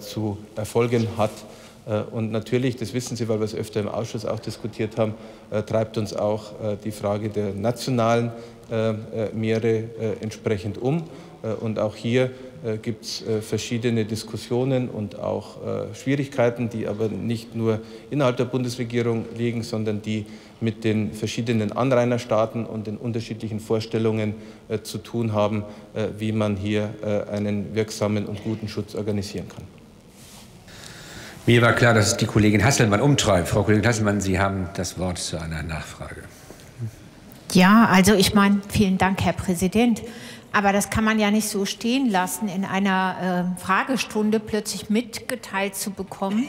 zu erfolgen hat. Und natürlich, das wissen Sie, weil wir es öfter im Ausschuss auch diskutiert haben, treibt uns auch die Frage der nationalen Meere entsprechend um. Und auch hier gibt es verschiedene Diskussionen und auch Schwierigkeiten, die aber nicht nur innerhalb der Bundesregierung liegen, sondern die mit den verschiedenen Anrainerstaaten und den unterschiedlichen Vorstellungen zu tun haben, wie man hier einen wirksamen und guten Schutz organisieren kann. Mir war klar, dass es die Kollegin Hasselmann umtreibt. Frau Kollegin Hasselmann, Sie haben das Wort zu einer Nachfrage. Ja, also ich meine, vielen Dank, Herr Präsident. Aber das kann man ja nicht so stehen lassen, in einer Fragestunde plötzlich mitgeteilt zu bekommen,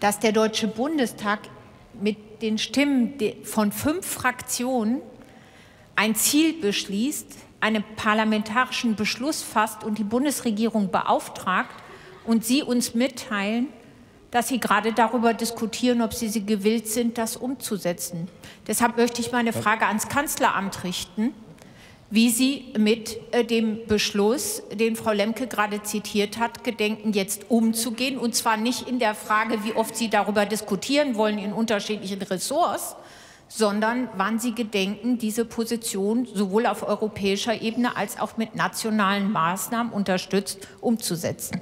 dass der Deutsche Bundestag mit den Stimmen von 5 Fraktionen ein Ziel beschließt, einen parlamentarischen Beschluss fasst und die Bundesregierung beauftragt und Sie uns mitteilen, dass Sie gerade darüber diskutieren, ob Sie gewillt sind, das umzusetzen. Deshalb möchte ich meine Frage ans Kanzleramt richten, wie Sie mit dem Beschluss, den Frau Lemke gerade zitiert hat, gedenken, jetzt umzugehen. Und zwar nicht in der Frage, wie oft Sie darüber diskutieren wollen in unterschiedlichen Ressorts, sondern wann Sie gedenken, diese Position sowohl auf europäischer Ebene als auch mit nationalen Maßnahmen unterstützt umzusetzen.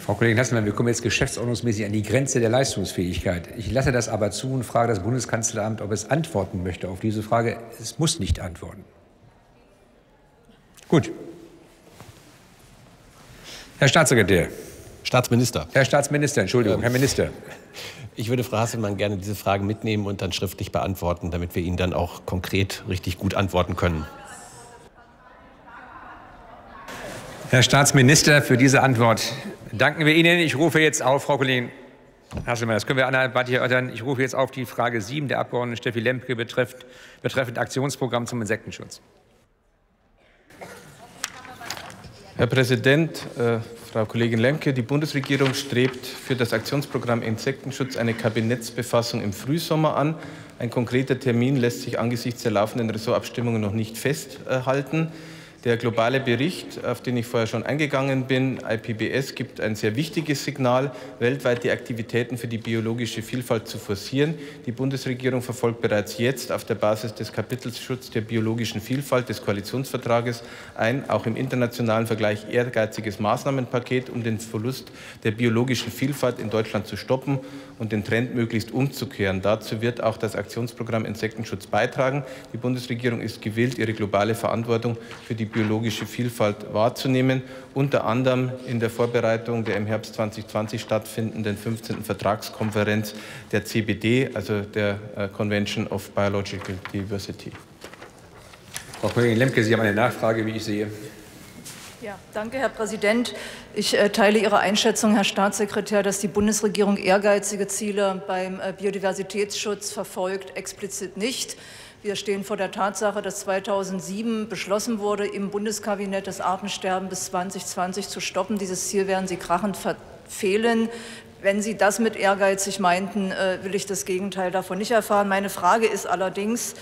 Frau Kollegin Hasselmann, wir kommen jetzt geschäftsordnungsmäßig an die Grenze der Leistungsfähigkeit. Ich lasse das aber zu und frage das Bundeskanzleramt, ob es antworten möchte auf diese Frage. Es muss nicht antworten. Gut. Herr Staatssekretär. Staatsminister. Herr Staatsminister, Entschuldigung, Herr Minister. Ich würde Frau Hasselmann gerne diese Frage mitnehmen und dann schriftlich beantworten, damit wir Ihnen dann auch konkret richtig gut antworten können. Herr Staatsminister, für diese Antwort danken wir Ihnen. Ich rufe jetzt auf, Frau Kollegin Hasselmann, das können wir anderweitig erörtern. Ich rufe jetzt auf die Frage 7 der Abgeordneten Steffi Lemke betreffend Aktionsprogramm zum Insektenschutz. Herr Präsident, Frau Kollegin Lemke, die Bundesregierung strebt für das Aktionsprogramm Insektenschutz eine Kabinettsbefassung im Frühsommer an. Ein konkreter Termin lässt sich angesichts der laufenden Ressortabstimmungen noch nicht festhalten. Der globale Bericht, auf den ich vorher schon eingegangen bin, IPBS, gibt ein sehr wichtiges Signal, weltweit die Aktivitäten für die biologische Vielfalt zu forcieren. Die Bundesregierung verfolgt bereits jetzt auf der Basis des Kapitels Schutz der biologischen Vielfalt des Koalitionsvertrages ein, auch im internationalen Vergleich, ehrgeiziges Maßnahmenpaket, um den Verlust der biologischen Vielfalt in Deutschland zu stoppen und den Trend möglichst umzukehren. Dazu wird auch das Aktionsprogramm Insektenschutz beitragen. Die Bundesregierung ist gewillt, ihre globale Verantwortung für die biologische Vielfalt wahrzunehmen, unter anderem in der Vorbereitung der im Herbst 2020 stattfindenden 15. Vertragskonferenz der CBD, also der Convention of Biological Diversity. Frau Kollegin Lemke, Sie haben eine Nachfrage, wie ich sehe. Ja, danke, Herr Präsident. Ich teile Ihre Einschätzung, Herr Staatssekretär, dass die Bundesregierung ehrgeizige Ziele beim Biodiversitätsschutz verfolgt, explizit nicht. Wir stehen vor der Tatsache, dass 2007 beschlossen wurde, im Bundeskabinett das Artensterben bis 2020 zu stoppen. Dieses Ziel werden Sie krachend verfehlen. Wenn Sie das mit ehrgeizig meinten, will ich das Gegenteil davon nicht erfahren. Meine Frage ist allerdings,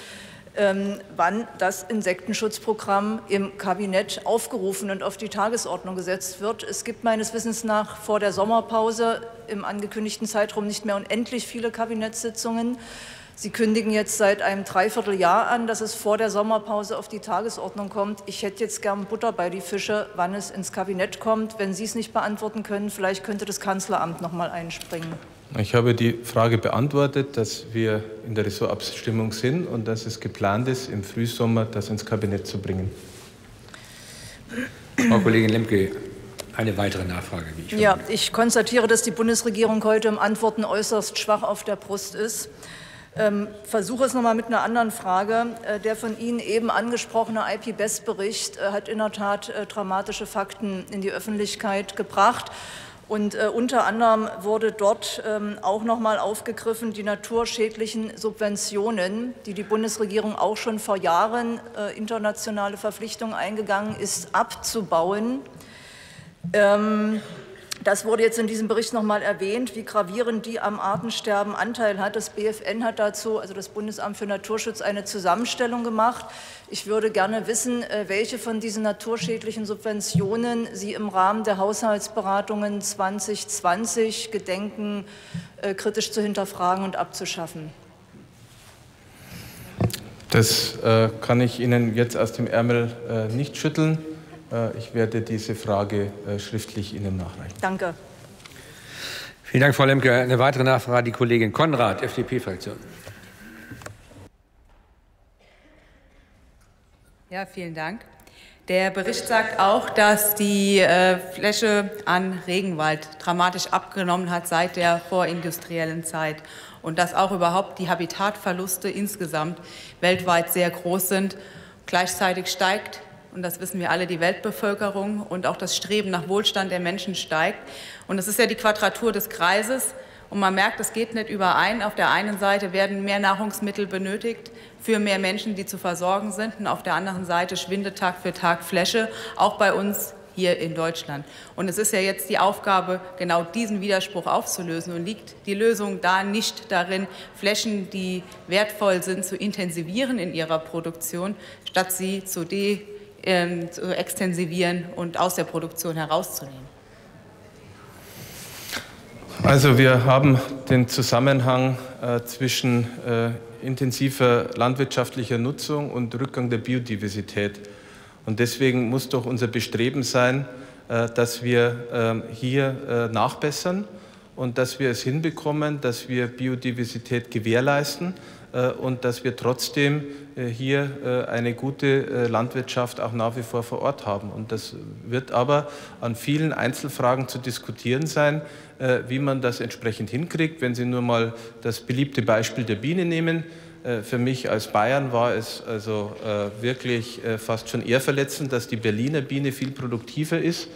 wann das Insektenschutzprogramm im Kabinett aufgerufen und auf die Tagesordnung gesetzt wird. Es gibt meines Wissens nach vor der Sommerpause im angekündigten Zeitraum nicht mehr unendlich viele Kabinettssitzungen. Sie kündigen jetzt seit einem Dreivierteljahr an, dass es vor der Sommerpause auf die Tagesordnung kommt. Ich hätte jetzt gern Butter bei die Fische, wann es ins Kabinett kommt. Wenn Sie es nicht beantworten können, vielleicht könnte das Kanzleramt noch mal einspringen. Ich habe die Frage beantwortet, dass wir in der Ressortabstimmung sind und dass es geplant ist, im Frühsommer das ins Kabinett zu bringen. Frau Kollegin Lemke, eine weitere Nachfrage. Ja, ich konstatiere, dass die Bundesregierung heute im Antworten äußerst schwach auf der Brust ist. Versuche es nochmal mit einer anderen Frage. Der von Ihnen eben angesprochene IPBES-Bericht hat in der Tat dramatische Fakten in die Öffentlichkeit gebracht. Und unter anderem wurde dort auch nochmal aufgegriffen, die naturschädlichen Subventionen, die Bundesregierung auch schon vor Jahren internationale Verpflichtungen eingegangen ist, abzubauen. Das wurde jetzt in diesem Bericht nochmal erwähnt, wie gravierend die am Artensterben Anteil hat. Das BfN hat dazu, also das Bundesamt für Naturschutz, eine Zusammenstellung gemacht. Ich würde gerne wissen, welche von diesen naturschädlichen Subventionen Sie im Rahmen der Haushaltsberatungen 2020 gedenken, kritisch zu hinterfragen und abzuschaffen. Das kann ich Ihnen jetzt aus dem Ärmel nicht schütteln. Ich werde diese Frage schriftlich Ihnen nachreichen. Danke. Vielen Dank, Frau Lemke. Eine weitere Nachfrage, die Kollegin Konrad, FDP-Fraktion. Ja, vielen Dank. Der Bericht sagt auch, dass die Fläche an Regenwald dramatisch abgenommen hat seit der vorindustriellen Zeit und dass auch überhaupt die Habitatverluste insgesamt weltweit sehr groß sind. Gleichzeitig steigt, und das wissen wir alle, die Weltbevölkerung und auch das Streben nach Wohlstand der Menschen steigt. Und das ist ja die Quadratur des Kreises. Und man merkt, es geht nicht überein. Auf der einen Seite werden mehr Nahrungsmittel benötigt für mehr Menschen, die zu versorgen sind. Und auf der anderen Seite schwindet Tag für Tag Fläche, auch bei uns hier in Deutschland. Und es ist ja jetzt die Aufgabe, genau diesen Widerspruch aufzulösen. Und liegt die Lösung da nicht darin, Flächen, die wertvoll sind, zu intensivieren in ihrer Produktion, statt sie zu extensivieren und aus der Produktion herauszunehmen? Also wir haben den Zusammenhang zwischen intensiver landwirtschaftlicher Nutzung und Rückgang der Biodiversität. Und deswegen muss doch unser Bestreben sein, dass wir hier nachbessern und dass wir es hinbekommen, dass wir Biodiversität gewährleisten und dass wir trotzdem hier eine gute Landwirtschaft auch nach wie vor vor Ort haben. Und das wird aber an vielen Einzelfragen zu diskutieren sein, wie man das entsprechend hinkriegt. Wenn Sie nur mal das beliebte Beispiel der Biene nehmen. Für mich als Bayern war es also wirklich fast schon eher verletzend, dass die Berliner Biene viel produktiver ist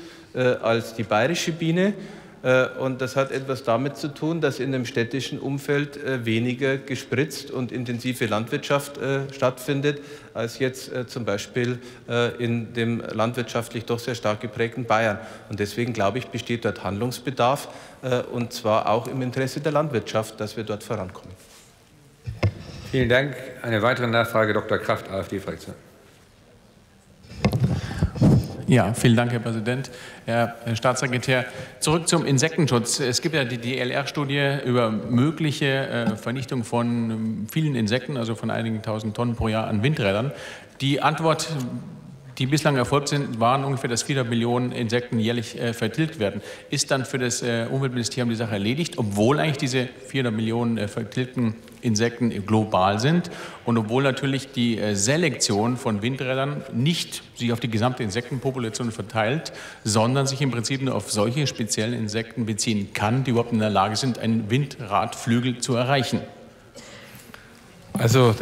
als die bayerische Biene. Und das hat etwas damit zu tun, dass in dem städtischen Umfeld weniger gespritzt und intensive Landwirtschaft stattfindet, als jetzt zum Beispiel in dem landwirtschaftlich doch sehr stark geprägten Bayern. Und deswegen, glaube ich, besteht dort Handlungsbedarf, und zwar auch im Interesse der Landwirtschaft, dass wir dort vorankommen. Vielen Dank. Eine weitere Nachfrage, Dr. Kraft, AfD-Fraktion. Ja, vielen Dank, Herr Präsident. Herr Staatssekretär, zurück zum Insektenschutz. Es gibt ja die DLR-Studie über mögliche Vernichtung von vielen Insekten, also von einigen tausend Tonnen pro Jahr an Windrädern. Die Antwort, die bislang erfolgt sind, waren ungefähr, dass 4 Millionen Insekten jährlich vertilgt werden. Ist dann für das Umweltministerium die Sache erledigt, obwohl eigentlich diese 4 Millionen vertilgten Insekten global sind und obwohl natürlich die Selektion von Windrädern nicht sich auf die gesamte Insektenpopulation verteilt, sondern sich im Prinzip nur auf solche speziellen Insekten beziehen kann, die überhaupt in der Lage sind, einen Windradflügel zu erreichen? Also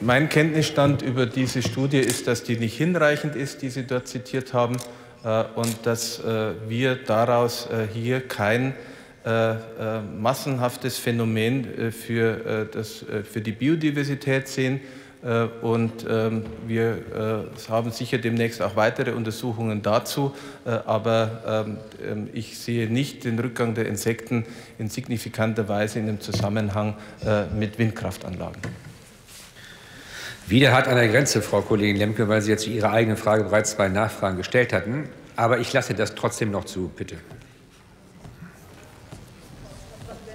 mein Kenntnisstand über diese Studie ist, dass die nicht hinreichend ist, die Sie dort zitiert haben, und dass wir daraus hier kein massenhaftes Phänomen für die Biodiversität sehen. Und wir haben sicher demnächst auch weitere Untersuchungen dazu, aber ich sehe nicht den Rückgang der Insekten in signifikanter Weise in dem Zusammenhang mit Windkraftanlagen. Wieder hart an der Grenze, Frau Kollegin Lemke, weil Sie jetzt zu Ihrer eigenen Frage bereits 2 Nachfragen gestellt hatten. Aber ich lasse das trotzdem noch zu, bitte.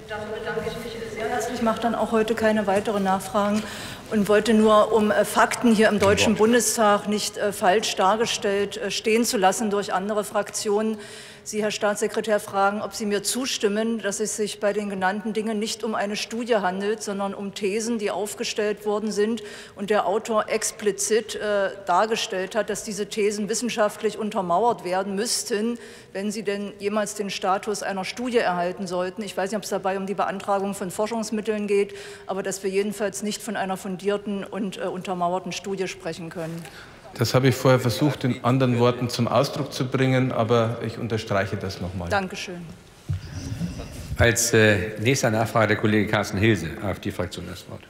Dafür bedanke ich mich sehr herzlich. Ich mache dann auch heute keine weiteren Nachfragen und wollte nur, um Fakten hier im Deutschen Bundestag nicht falsch dargestellt stehen zu lassen durch andere Fraktionen, Sie, Herr Staatssekretär, fragen, ob Sie mir zustimmen, dass es sich bei den genannten Dingen nicht um eine Studie handelt, sondern um Thesen, die aufgestellt worden sind und der Autor explizit dargestellt hat, dass diese Thesen wissenschaftlich untermauert werden müssten, wenn sie denn jemals den Status einer Studie erhalten sollten. Ich weiß nicht, ob es dabei um die Beantragung von Forschungsmitteln geht, aber dass wir jedenfalls nicht von einer fundierten und untermauerten Studie sprechen können. Das habe ich vorher versucht, in anderen Worten zum Ausdruck zu bringen, aber ich unterstreiche das nochmal. Dankeschön. Als nächster Nachfrage der Kollege Carsten Hilse, AfD-Fraktion, das Wort.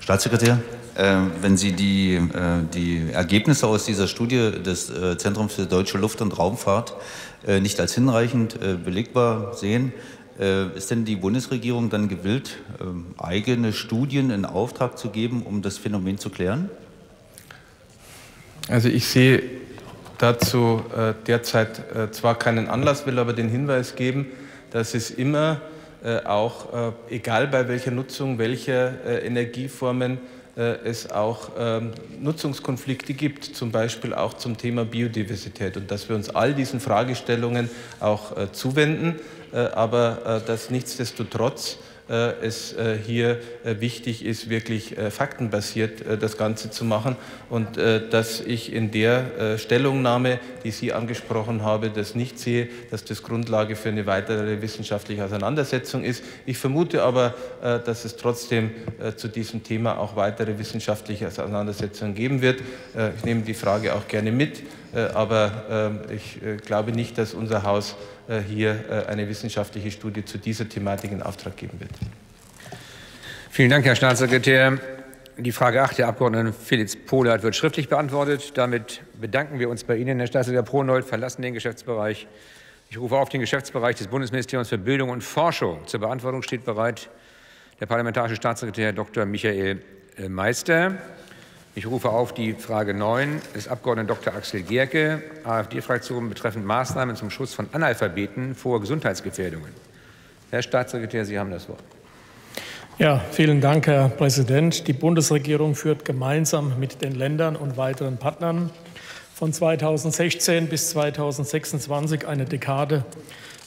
Staatssekretär, wenn Sie die Ergebnisse aus dieser Studie des Zentrums für deutsche Luft- und Raumfahrt nicht als hinreichend belegbar sehen, ist denn die Bundesregierung dann gewillt, eigene Studien in Auftrag zu geben, um das Phänomen zu klären? Also ich sehe dazu derzeit zwar keinen Anlass, will aber den Hinweis geben, dass es immer auch, egal bei welcher Nutzung, welcher Energieformen, es auch Nutzungskonflikte gibt, zum Beispiel auch zum Thema Biodiversität, und dass wir uns all diesen Fragestellungen auch zuwenden. Aber dass nichtsdestotrotz es hier wichtig ist, wirklich faktenbasiert das Ganze zu machen, und dass ich in der Stellungnahme, die Sie angesprochen haben, das nicht sehe, dass das Grundlage für eine weitere wissenschaftliche Auseinandersetzung ist. Ich vermute aber, dass es trotzdem zu diesem Thema auch weitere wissenschaftliche Auseinandersetzungen geben wird. Ich nehme die Frage auch gerne mit, aber ich glaube nicht, dass unser Haus hier eine wissenschaftliche Studie zu dieser Thematik in Auftrag geben wird. Vielen Dank, Herr Staatssekretär. Die Frage 8 der Abgeordneten Felix Pohlert wird schriftlich beantwortet. Damit bedanken wir uns bei Ihnen, Herr Staatssekretär Pronold, verlassen den Geschäftsbereich. Ich rufe auf, den Geschäftsbereich des Bundesministeriums für Bildung und Forschung. Zur Beantwortung steht bereit der parlamentarische Staatssekretär Dr. Michael Meister. Ich rufe auf die Frage 9 des Abgeordneten Dr. Axel Gercke, AfD-Fraktion, betreffend Maßnahmen zum Schutz von Analphabeten vor Gesundheitsgefährdungen. Herr Staatssekretär, Sie haben das Wort. Ja, vielen Dank, Herr Präsident. Die Bundesregierung führt gemeinsam mit den Ländern und weiteren Partnern von 2016 bis 2026 eine Dekade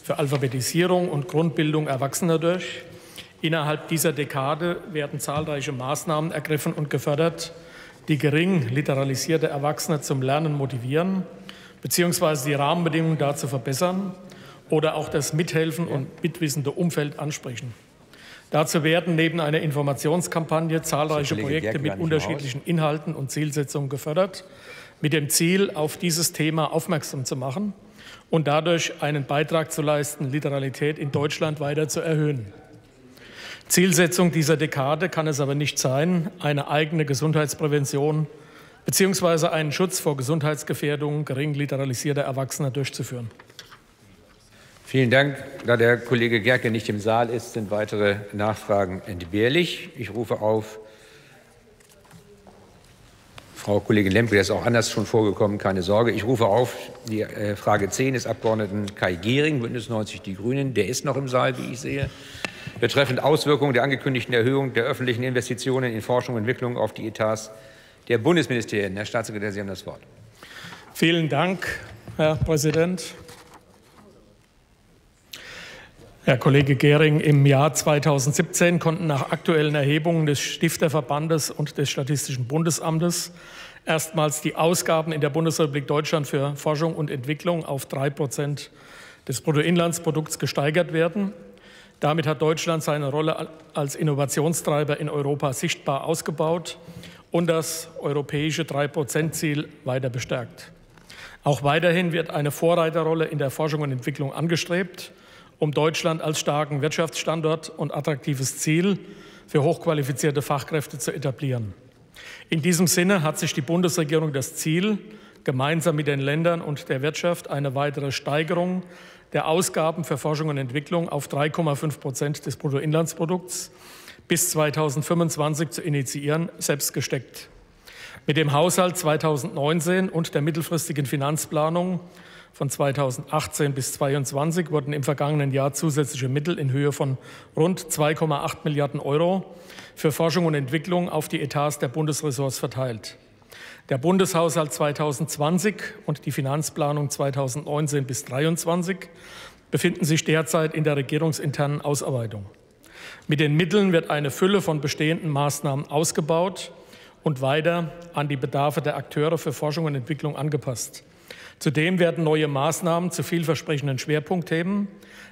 für Alphabetisierung und Grundbildung Erwachsener durch. Innerhalb dieser Dekade werden zahlreiche Maßnahmen ergriffen und gefördert, die gering literalisierte Erwachsene zum Lernen motivieren bzw. die Rahmenbedingungen dazu verbessern oder auch das Mithelfen und mitwissende Umfeld ansprechen. Dazu werden neben einer Informationskampagne zahlreiche Projekte mit unterschiedlichen Inhalten und Zielsetzungen gefördert, mit dem Ziel, auf dieses Thema aufmerksam zu machen und dadurch einen Beitrag zu leisten, Literalität in Deutschland weiter zu erhöhen. Zielsetzung dieser Dekade kann es aber nicht sein, eine eigene Gesundheitsprävention bzw. einen Schutz vor Gesundheitsgefährdungen gering literalisierter Erwachsener durchzuführen. Vielen Dank. Da der Kollege Gercke nicht im Saal ist, sind weitere Nachfragen entbehrlich. Ich rufe auf Frau Kollegin Lemke, das ist auch anders schon vorgekommen, keine Sorge. Ich rufe auf die Frage 10 des Abgeordneten Kai Gehring, Bündnis 90 Die Grünen. Der ist noch im Saal, wie ich sehe. Betreffend Auswirkungen der angekündigten Erhöhung der öffentlichen Investitionen in Forschung und Entwicklung auf die Etats der Bundesministerien. Herr Staatssekretär, Sie haben das Wort. Vielen Dank, Herr Präsident. Herr Kollege Gehring, im Jahr 2017 konnten nach aktuellen Erhebungen des Stifterverbandes und des Statistischen Bundesamtes erstmals die Ausgaben in der Bundesrepublik Deutschland für Forschung und Entwicklung auf 3% des Bruttoinlandsprodukts gesteigert werden. Damit hat Deutschland seine Rolle als Innovationstreiber in Europa sichtbar ausgebaut und das europäische 3%-Ziel weiter bestärkt. Auch weiterhin wird eine Vorreiterrolle in der Forschung und Entwicklung angestrebt, um Deutschland als starken Wirtschaftsstandort und attraktives Ziel für hochqualifizierte Fachkräfte zu etablieren. In diesem Sinne hat sich die Bundesregierung das Ziel, gemeinsam mit den Ländern und der Wirtschaft eine weitere Steigerung der Ausgaben für Forschung und Entwicklung auf 3,5% des Bruttoinlandsprodukts bis 2025 zu initiieren, selbst gesteckt. Mit dem Haushalt 2019 und der mittelfristigen Finanzplanung von 2018 bis 2022 wurden im vergangenen Jahr zusätzliche Mittel in Höhe von rund 2,8 Milliarden Euro für Forschung und Entwicklung auf die Etats der Bundesressorts verteilt. Der Bundeshaushalt 2020 und die Finanzplanung 2019 bis 2023 befinden sich derzeit in der regierungsinternen Ausarbeitung. Mit den Mitteln wird eine Fülle von bestehenden Maßnahmen ausgebaut und weiter an die Bedarfe der Akteure für Forschung und Entwicklung angepasst. Zudem werden neue Maßnahmen zu vielversprechenden Schwerpunktthemen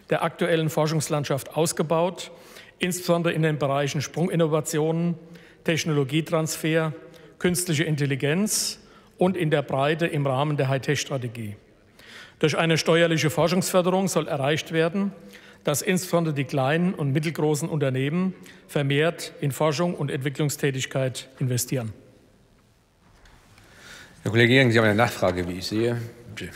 der aktuellen Forschungslandschaft ausgebaut, insbesondere in den Bereichen Sprunginnovationen, Technologietransfer, künstliche Intelligenz und in der Breite im Rahmen der Hightech-Strategie. Durch eine steuerliche Forschungsförderung soll erreicht werden, dass insbesondere die kleinen und mittelgroßen Unternehmen vermehrt in Forschung und Entwicklungstätigkeit investieren. Herr Kollege Gehring, Sie haben eine Nachfrage, wie ich sehe. Bitte.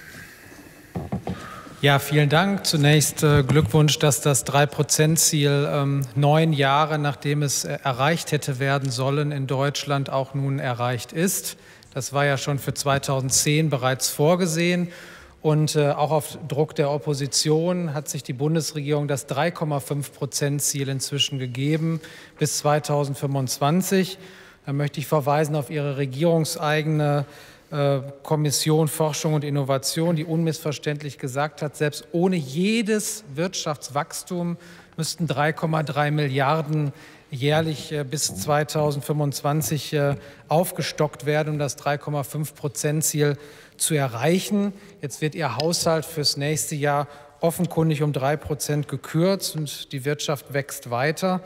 Ja, vielen Dank. Zunächst Glückwunsch, dass das 3%-Ziel 9 Jahre, nachdem es erreicht hätte werden sollen, in Deutschland auch nun erreicht ist. Das war ja schon für 2010 bereits vorgesehen. Und auch auf Druck der Opposition hat sich die Bundesregierung das 3,5%-Ziel inzwischen gegeben bis 2025. Da möchte ich verweisen auf Ihre regierungseigene Kommission Forschung und Innovation, die unmissverständlich gesagt hat, selbst ohne jedes Wirtschaftswachstum müssten 3,3 Milliarden jährlich bis 2025 aufgestockt werden, um das 3,5%-Ziel zu erreichen. Jetzt wird Ihr Haushalt fürs nächste Jahr offenkundig um 3% gekürzt und die Wirtschaft wächst weiter.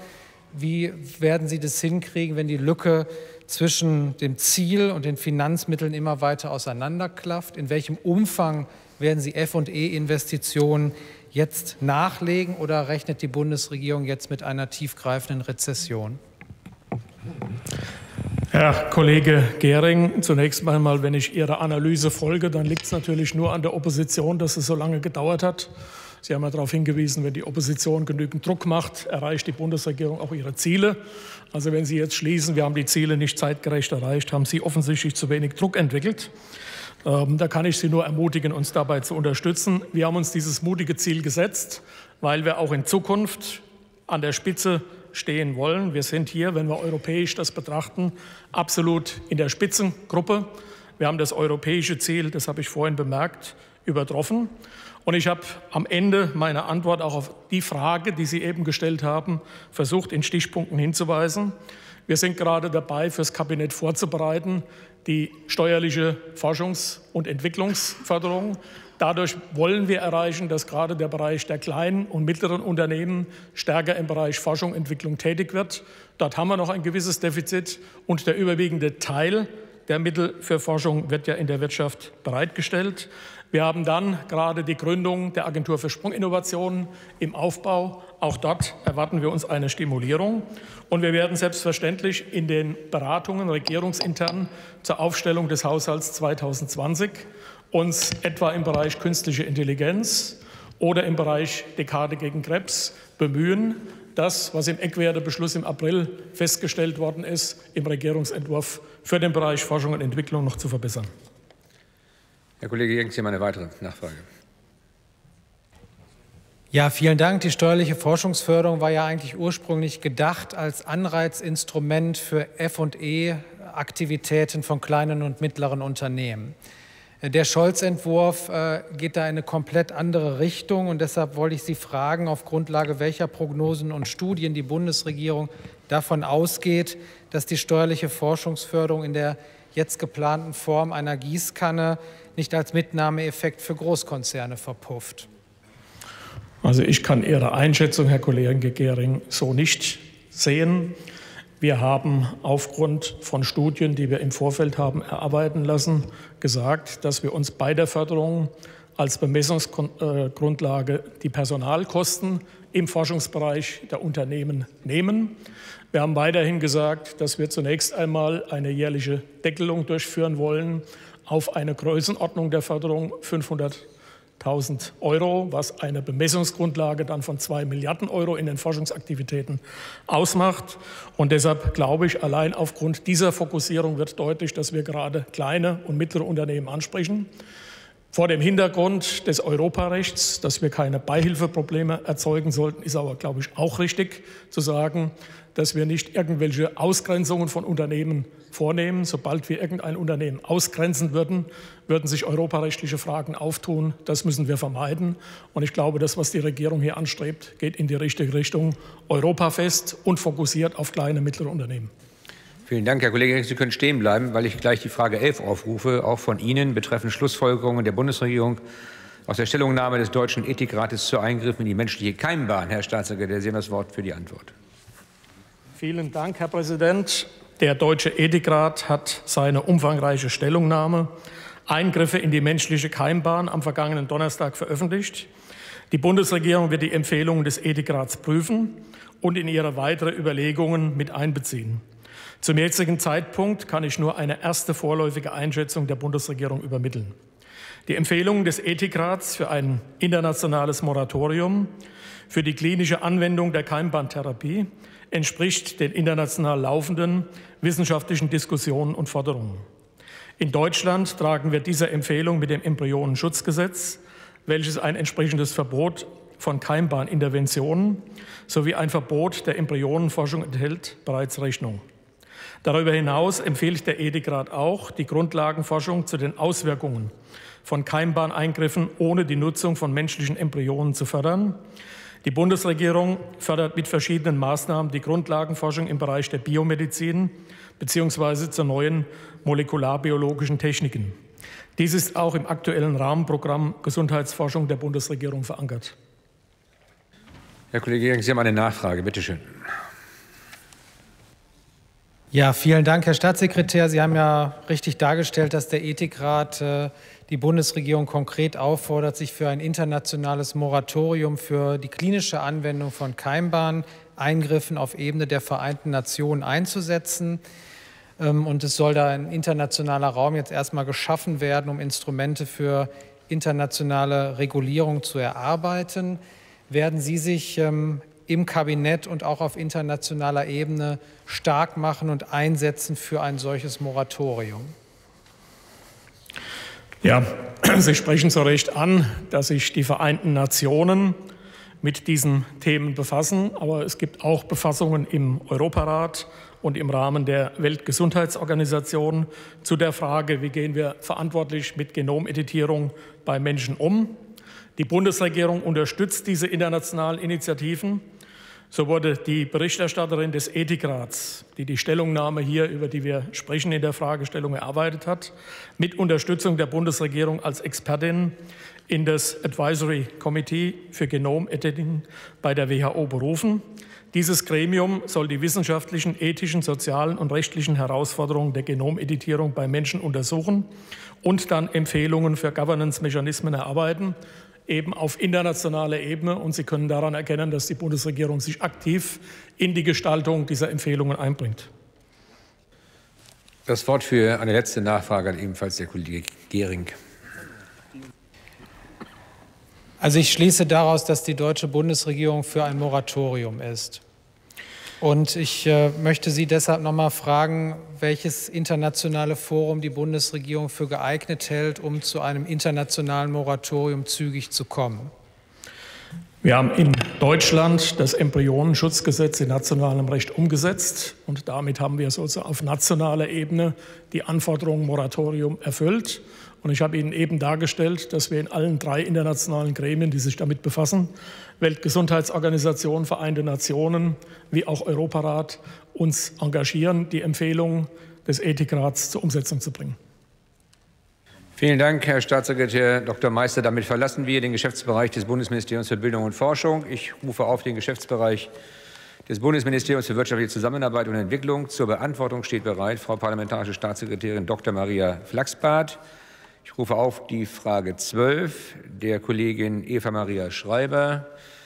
Wie werden Sie das hinkriegen, wenn die Lücke zwischen dem Ziel und den Finanzmitteln immer weiter auseinanderklafft? In welchem Umfang werden Sie F&E-Investitionen jetzt nachlegen oder rechnet die Bundesregierung jetzt mit einer tiefgreifenden Rezession? Herr Kollege Gehring, zunächst einmal, wenn ich Ihrer Analyse folge, dann liegt es natürlich nur an der Opposition, dass es so lange gedauert hat. Sie haben ja darauf hingewiesen, wenn die Opposition genügend Druck macht, erreicht die Bundesregierung auch ihre Ziele. Also wenn Sie jetzt schließen, wir haben die Ziele nicht zeitgerecht erreicht, haben Sie offensichtlich zu wenig Druck entwickelt. Da kann ich Sie nur ermutigen, uns dabei zu unterstützen. Wir haben uns dieses mutige Ziel gesetzt, weil wir auch in Zukunft an der Spitze stehen wollen. Wir sind hier, wenn wir europäisch das betrachten, absolut in der Spitzengruppe. Wir haben das europäische Ziel, das habe ich vorhin bemerkt, übertroffen. Und ich habe am Ende meiner Antwort auch auf die Frage, die Sie eben gestellt haben, versucht, in Stichpunkten hinzuweisen. Wir sind gerade dabei, fürs Kabinett vorzubereiten, die steuerliche Forschungs- und Entwicklungsförderung. Dadurch wollen wir erreichen, dass gerade der Bereich der kleinen und mittleren Unternehmen stärker im Bereich Forschung und Entwicklung tätig wird. Dort haben wir noch ein gewisses Defizit und der überwiegende Teil der Mittel für Forschung wird ja in der Wirtschaft bereitgestellt. Wir haben dann gerade die Gründung der Agentur für Sprunginnovationen im Aufbau. Auch dort erwarten wir uns eine Stimulierung. Und wir werden selbstverständlich in den Beratungen regierungsintern zur Aufstellung des Haushalts 2020 uns etwa im Bereich künstliche Intelligenz oder im Bereich Dekade gegen Krebs bemühen, das, was im Eckwertebeschluss im April festgestellt worden ist, im Regierungsentwurf für den Bereich Forschung und Entwicklung noch zu verbessern. Herr Kollege Gehring, Sie haben eine weitere Nachfrage. Ja, vielen Dank. Die steuerliche Forschungsförderung war ja eigentlich ursprünglich gedacht als Anreizinstrument für F&E-Aktivitäten von kleinen und mittleren Unternehmen. Der Scholz-Entwurf geht da in eine komplett andere Richtung, und deshalb wollte ich Sie fragen, auf Grundlage welcher Prognosen und Studien die Bundesregierung davon ausgeht, dass die steuerliche Forschungsförderung in der jetzt geplanten Form einer Gießkanne nicht als Mitnahmeeffekt für Großkonzerne verpufft. Also ich kann Ihre Einschätzung, Herr Kollege Gehring, so nicht sehen. Wir haben aufgrund von Studien, die wir im Vorfeld haben erarbeiten lassen, gesagt, dass wir uns bei der Förderung als Bemessungsgrundlage die Personalkosten im Forschungsbereich der Unternehmen nehmen. Wir haben weiterhin gesagt, dass wir zunächst einmal eine jährliche Deckelung durchführen wollen auf eine Größenordnung der Förderung 500.000 €, was eine Bemessungsgrundlage dann von 2 Milliarden € in den Forschungsaktivitäten ausmacht. Und deshalb glaube ich, allein aufgrund dieser Fokussierung wird deutlich, dass wir gerade kleine und mittlere Unternehmen ansprechen. Vor dem Hintergrund des Europarechts, dass wir keine Beihilfeprobleme erzeugen sollten, ist aber, glaube ich, auch richtig zu sagen, dass wir nicht irgendwelche Ausgrenzungen von Unternehmen vornehmen. Sobald wir irgendein Unternehmen ausgrenzen würden, würden sich europarechtliche Fragen auftun. Das müssen wir vermeiden. Und ich glaube, das, was die Regierung hier anstrebt, geht in die richtige Richtung. Europafest und fokussiert auf kleine und mittlere Unternehmen. Vielen Dank, Herr Kollege. Sie können stehen bleiben, weil ich gleich die Frage 11 aufrufe, auch von Ihnen, betreffend Schlussfolgerungen der Bundesregierung aus der Stellungnahme des Deutschen Ethikrates zu Eingriffen in die menschliche Keimbahn. Herr Staatssekretär, Sie haben das Wort für die Antwort. Vielen Dank, Herr Präsident. Der Deutsche Ethikrat hat seine umfangreiche Stellungnahme Eingriffe in die menschliche Keimbahn am vergangenen Donnerstag veröffentlicht. Die Bundesregierung wird die Empfehlungen des Ethikrats prüfen und in ihre weitere Überlegungen mit einbeziehen. Zum jetzigen Zeitpunkt kann ich nur eine erste vorläufige Einschätzung der Bundesregierung übermitteln. Die Empfehlungen des Ethikrats für ein internationales Moratorium für die klinische Anwendung der Keimbahntherapie entspricht den international laufenden wissenschaftlichen Diskussionen und Forderungen. In Deutschland tragen wir diese Empfehlung mit dem Embryonenschutzgesetz, welches ein entsprechendes Verbot von Keimbahninterventionen sowie ein Verbot der Embryonenforschung enthält, bereits Rechnung. Darüber hinaus empfiehlt der Ethikrat auch, die Grundlagenforschung zu den Auswirkungen von Keimbahneingriffen ohne die Nutzung von menschlichen Embryonen zu fördern. Die Bundesregierung fördert mit verschiedenen Maßnahmen die Grundlagenforschung im Bereich der Biomedizin bzw. zu neuen molekularbiologischen Techniken. Dies ist auch im aktuellen Rahmenprogramm Gesundheitsforschung der Bundesregierung verankert. Herr Kollege Gehring, Sie haben eine Nachfrage. Bitte schön. Ja, vielen Dank, Herr Staatssekretär. Sie haben ja richtig dargestellt, dass der Ethikrat die Bundesregierung konkret auffordert, sich für ein internationales Moratorium für die klinische Anwendung von Keimbahneingriffen auf Ebene der Vereinten Nationen einzusetzen. Und es soll da ein internationaler Raum jetzt erstmal geschaffen werden, um Instrumente für internationale Regulierung zu erarbeiten. Werden Sie sich im Kabinett und auch auf internationaler Ebene stark machen und einsetzen für ein solches Moratorium? Ja, Sie sprechen zu Recht an, dass sich die Vereinten Nationen mit diesen Themen befassen. Aber es gibt auch Befassungen im Europarat und im Rahmen der Weltgesundheitsorganisation zu der Frage, wie gehen wir verantwortlich mit Genomeditierung bei Menschen um. Die Bundesregierung unterstützt diese internationalen Initiativen. So wurde die Berichterstatterin des Ethikrats, die die Stellungnahme hier, über die wir sprechen, in der Fragestellung erarbeitet hat, mit Unterstützung der Bundesregierung als Expertin in das Advisory Committee für Genomediting bei der WHO berufen. Dieses Gremium soll die wissenschaftlichen, ethischen, sozialen und rechtlichen Herausforderungen der Genomeditierung bei Menschen untersuchen und dann Empfehlungen für Governance-Mechanismen erarbeiten, eben auf internationaler Ebene. Und Sie können daran erkennen, dass die Bundesregierung sich aktiv in die Gestaltung dieser Empfehlungen einbringt. Das Wort für eine letzte Nachfrage hat ebenfalls der Kollege Gehring. Also ich schließe daraus, dass die deutsche Bundesregierung für ein Moratorium ist. Und ich möchte Sie deshalb noch mal fragen, welches internationale Forum die Bundesregierung für geeignet hält, um zu einem internationalen Moratorium zügig zu kommen. Wir haben in Deutschland das Embryonenschutzgesetz in nationalem Recht umgesetzt und damit haben wir sozusagen auf nationaler Ebene die Anforderung Moratorium erfüllt. Und ich habe Ihnen eben dargestellt, dass wir in allen drei internationalen Gremien, die sich damit befassen, Weltgesundheitsorganisation, Vereinte Nationen wie auch Europarat, uns engagieren, die Empfehlungen des Ethikrats zur Umsetzung zu bringen. Vielen Dank, Herr Staatssekretär Dr. Meister. Damit verlassen wir den Geschäftsbereich des Bundesministeriums für Bildung und Forschung. Ich rufe auf den Geschäftsbereich des Bundesministeriums für wirtschaftliche Zusammenarbeit und Entwicklung. Zur Beantwortung steht bereit Frau parlamentarische Staatssekretärin Dr. Maria Flachsbart. Ich rufe auf die Frage 12 der Kollegin Eva-Maria Schreiber,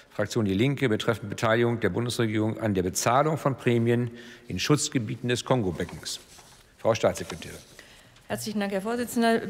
Fraktion Die Linke, betreffend Beteiligung der Bundesregierung an der Bezahlung von Prämien in Schutzgebieten des Kongo-Beckens. Frau Staatssekretärin. Herzlichen Dank, Herr Vorsitzender,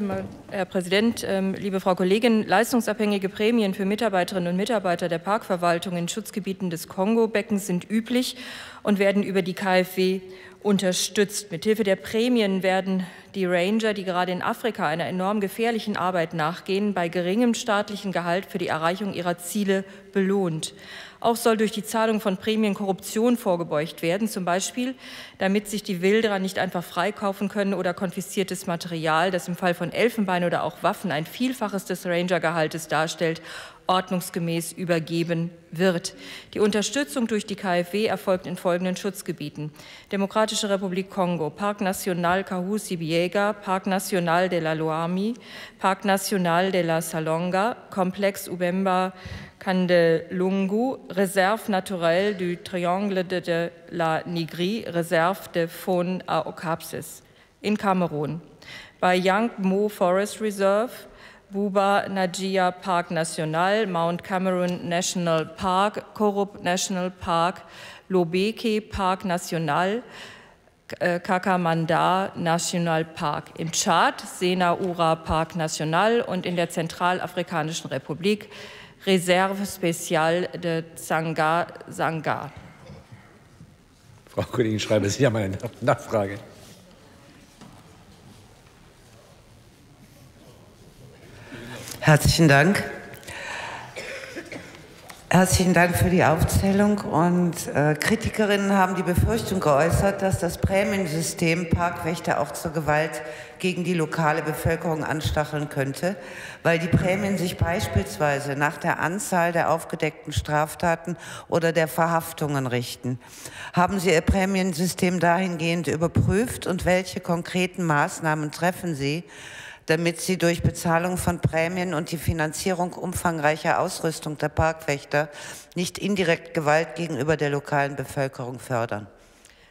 Herr Präsident, liebe Frau Kollegin. Leistungsabhängige Prämien für Mitarbeiterinnen und Mitarbeiter der Parkverwaltung in Schutzgebieten des Kongo-Beckens sind üblich und werden über die KfW unterstützt. Mithilfe der Prämien werden die Ranger, die gerade in Afrika einer enorm gefährlichen Arbeit nachgehen, bei geringem staatlichen Gehalt für die Erreichung ihrer Ziele belohnt. Auch soll durch die Zahlung von Prämien Korruption vorgebeugt werden, zum Beispiel, damit sich die Wilderer nicht einfach freikaufen können oder konfisziertes Material, das im Fall von Elfenbein oder auch Waffen ein Vielfaches des Rangergehaltes darstellt, ordnungsgemäß übergeben wird. Die Unterstützung durch die KfW erfolgt in folgenden Schutzgebieten: Demokratische Republik Kongo, Parc National Kahusi-Biega, Parc National de la Loami, Parc National de la Salonga, Komplex Ubemba Kandelungu, Réserve naturelle du Triangle de la Nigri, Réserve de Faune à Okapsis in Kamerun. Bei Yangmo Forest Reserve, Buba Najia Park National, Mount Cameroon National Park, Korup National Park, Lobeke Park National, Kakamanda National Park im Tschad, Senaura Park National und in der Zentralafrikanischen Republik Reserve Speciale de Tsanga Sanga. Frau Kollegin Schreiber, Sie haben eine Nachfrage. Herzlichen Dank. Herzlichen Dank für die Aufzählung. Und Kritikerinnen haben die Befürchtung geäußert, dass das Prämiensystem Parkwächter auch zur Gewalt gegen die lokale Bevölkerung anstacheln könnte, weil die Prämien sich beispielsweise nach der Anzahl der aufgedeckten Straftaten oder der Verhaftungen richten. Haben Sie Ihr Prämiensystem dahingehend überprüft und welche konkreten Maßnahmen treffen Sie, damit sie durch Bezahlung von Prämien und die Finanzierung umfangreicher Ausrüstung der Parkwächter nicht indirekt Gewalt gegenüber der lokalen Bevölkerung fördern?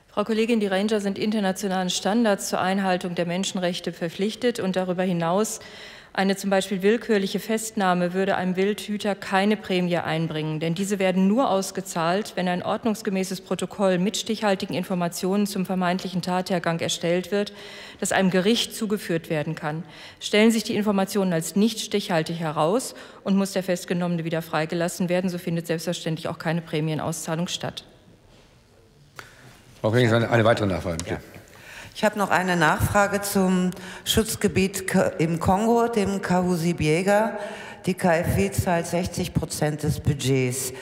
Frau Kollegin, die Ranger sind internationalen Standards zur Einhaltung der Menschenrechte verpflichtet und darüber hinaus eine zum Beispiel willkürliche Festnahme würde einem Wildhüter keine Prämie einbringen, denn diese werden nur ausgezahlt, wenn ein ordnungsgemäßes Protokoll mit stichhaltigen Informationen zum vermeintlichen Tathergang erstellt wird, das einem Gericht zugeführt werden kann. Stellen sich die Informationen als nicht stichhaltig heraus und muss der Festgenommene wieder freigelassen werden, so findet selbstverständlich auch keine Prämienauszahlung statt. Frau Kollegin, eine weitere Nachfrage, bitte. Ja. Ich habe noch eine Nachfrage zum Schutzgebiet im Kongo, dem Kahusi-Biega. Die KfW zahlt 60% des Budgets.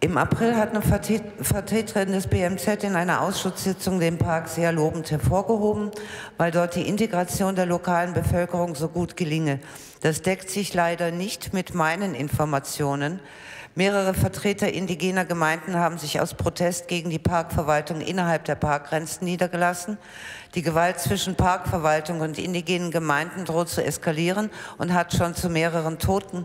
Im April hat eine Vertreterin des BMZ in einer Ausschusssitzung den Park sehr lobend hervorgehoben, weil dort die Integration der lokalen Bevölkerung so gut gelinge. Das deckt sich leider nicht mit meinen Informationen. Mehrere Vertreter indigener Gemeinden haben sich aus Protest gegen die Parkverwaltung innerhalb der Parkgrenzen niedergelassen. Die Gewalt zwischen Parkverwaltung und indigenen Gemeinden droht zu eskalieren und hat schon zu mehreren Toten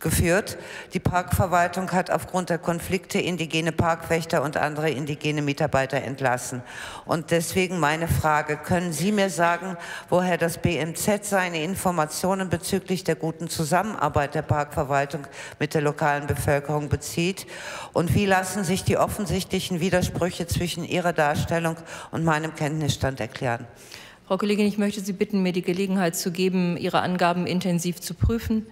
geführt. Die Parkverwaltung hat aufgrund der Konflikte indigene Parkwächter und andere indigene Mitarbeiter entlassen. Und deswegen meine Frage, können Sie mir sagen, woher das BMZ seine Informationen bezüglich der guten Zusammenarbeit der Parkverwaltung mit der lokalen Bevölkerung bezieht? Und wie lassen sich die offensichtlichen Widersprüche zwischen Ihrer Darstellung und meinem Kenntnisstand erklären? Frau Kollegin, ich möchte Sie bitten, mir die Gelegenheit zu geben, Ihre Angaben intensiv zu prüfen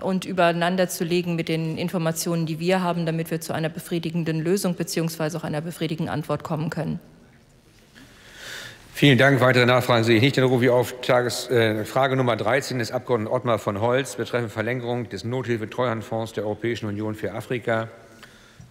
und übereinander zu legen mit den Informationen, die wir haben, damit wir zu einer befriedigenden Lösung bzw. auch einer befriedigenden Antwort kommen können. Vielen Dank. Weitere Nachfragen sehe ich nicht. Dann rufe ich auf Frage Nummer 13 des Abgeordneten Ottmar von Holz betreffend Verlängerung des Nothilfe-Treuhandfonds der Europäischen Union für Afrika.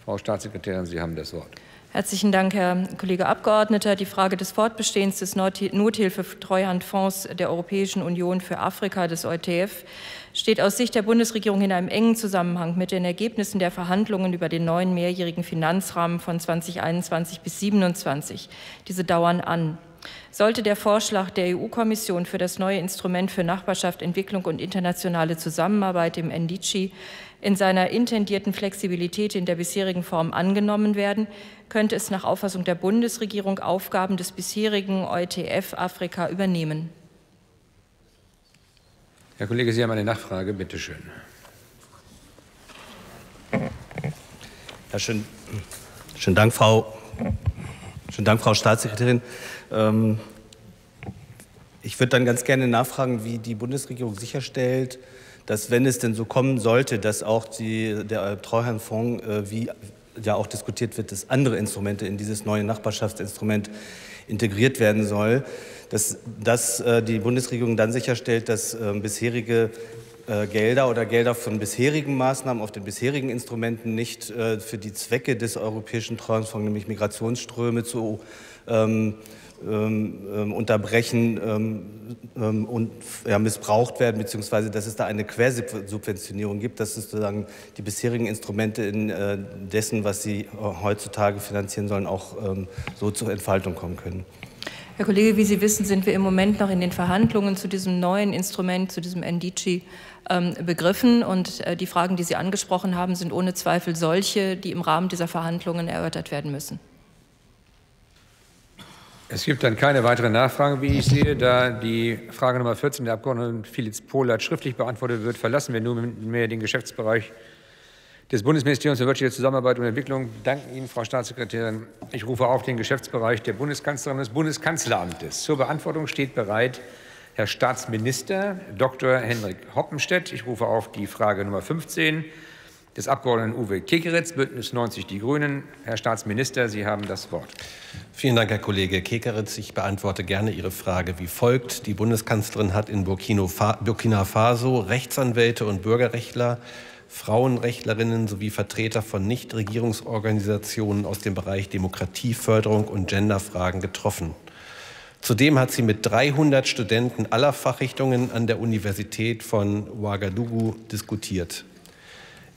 Frau Staatssekretärin, Sie haben das Wort. Herzlichen Dank, Herr Kollege Abgeordneter. Die Frage des Fortbestehens des Nothilfe-Treuhandfonds der Europäischen Union für Afrika, des EUTF, steht aus Sicht der Bundesregierung in einem engen Zusammenhang mit den Ergebnissen der Verhandlungen über den neuen mehrjährigen Finanzrahmen von 2021 bis 2027. Diese dauern an. Sollte der Vorschlag der EU-Kommission für das neue Instrument für Nachbarschaft, Entwicklung und internationale Zusammenarbeit im NDICI in seiner intendierten Flexibilität in der bisherigen Form angenommen werden, könnte es nach Auffassung der Bundesregierung Aufgaben des bisherigen EUTF Afrika übernehmen. Herr Kollege, Sie haben eine Nachfrage, bitte schön. Ja, schönen Dank, Frau Staatssekretärin. Ich würde dann ganz gerne nachfragen, wie die Bundesregierung sicherstellt, dass, wenn es denn so kommen sollte, dass auch der Treuhandfonds, wie ja auch diskutiert wird, dass andere Instrumente in dieses neue Nachbarschaftsinstrument integriert werden soll, dass die Bundesregierung dann sicherstellt, dass bisherige Gelder oder Gelder von bisherigen Maßnahmen auf den bisherigen Instrumenten nicht für die Zwecke des Europäischen Treuhandfonds, nämlich Migrationsströme zu unterbrechen und ja, missbraucht werden, beziehungsweise dass es da eine Quersubventionierung gibt, dass es sozusagen die bisherigen Instrumente in dessen, was sie heutzutage finanzieren sollen, auch so zur Entfaltung kommen können. Herr Kollege, wie Sie wissen, sind wir im Moment noch in den Verhandlungen zu diesem neuen Instrument, zu diesem NDICI begriffen. Und die Fragen, die Sie angesprochen haben, sind ohne Zweifel solche, die im Rahmen dieser Verhandlungen erörtert werden müssen. Es gibt dann keine weiteren Nachfragen, wie ich sehe. Da die Frage Nummer 14 der Abgeordneten Filitz-Polat schriftlich beantwortet wird, verlassen wir nunmehr den Geschäftsbereich des Bundesministeriums für wirtschaftliche Zusammenarbeit und Entwicklung. Wir danken Ihnen, Frau Staatssekretärin. Ich rufe auf den Geschäftsbereich der Bundeskanzlerin des Bundeskanzleramtes. Zur Beantwortung steht bereit Herr Staatsminister Dr. Henrik Hoppenstedt. Ich rufe auf die Frage Nummer 15 des Abgeordneten Uwe Kekeritz, Bündnis 90 Die Grünen. Herr Staatsminister, Sie haben das Wort. Vielen Dank, Herr Kollege Kekeritz. Ich beantworte gerne Ihre Frage wie folgt. Die Bundeskanzlerin hat in Burkina Faso Rechtsanwälte und Bürgerrechtler, Frauenrechtlerinnen sowie Vertreter von Nichtregierungsorganisationen aus dem Bereich Demokratieförderung und Genderfragen getroffen. Zudem hat sie mit 300 Studenten aller Fachrichtungen an der Universität von Ouagadougou diskutiert.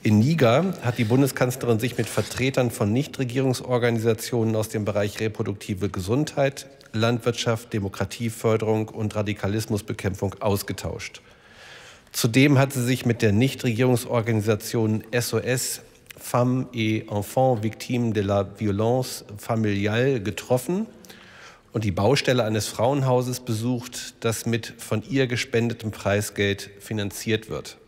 In Niger hat die Bundeskanzlerin sich mit Vertretern von Nichtregierungsorganisationen aus dem Bereich reproduktive Gesundheit, Landwirtschaft, Demokratieförderung und Radikalismusbekämpfung ausgetauscht. Zudem hat sie sich mit der Nichtregierungsorganisation SOS Femmes et Enfants Victimes de la Violence Familiale getroffen und die Baustelle eines Frauenhauses besucht, das mit von ihr gespendetem Preisgeld finanziert wird.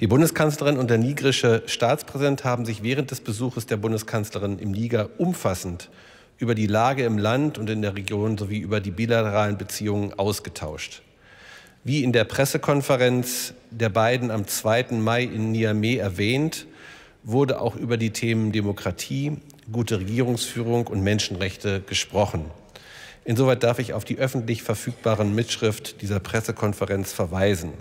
Die Bundeskanzlerin und der nigerische Staatspräsident haben sich während des Besuches der Bundeskanzlerin im Niger umfassend über die Lage im Land und in der Region sowie über die bilateralen Beziehungen ausgetauscht. Wie in der Pressekonferenz der beiden am 2. Mai in Niamey erwähnt, wurde auch über die Themen Demokratie, gute Regierungsführung und Menschenrechte gesprochen. Insoweit darf ich auf die öffentlich verfügbaren Mitschrift dieser Pressekonferenz verweisen.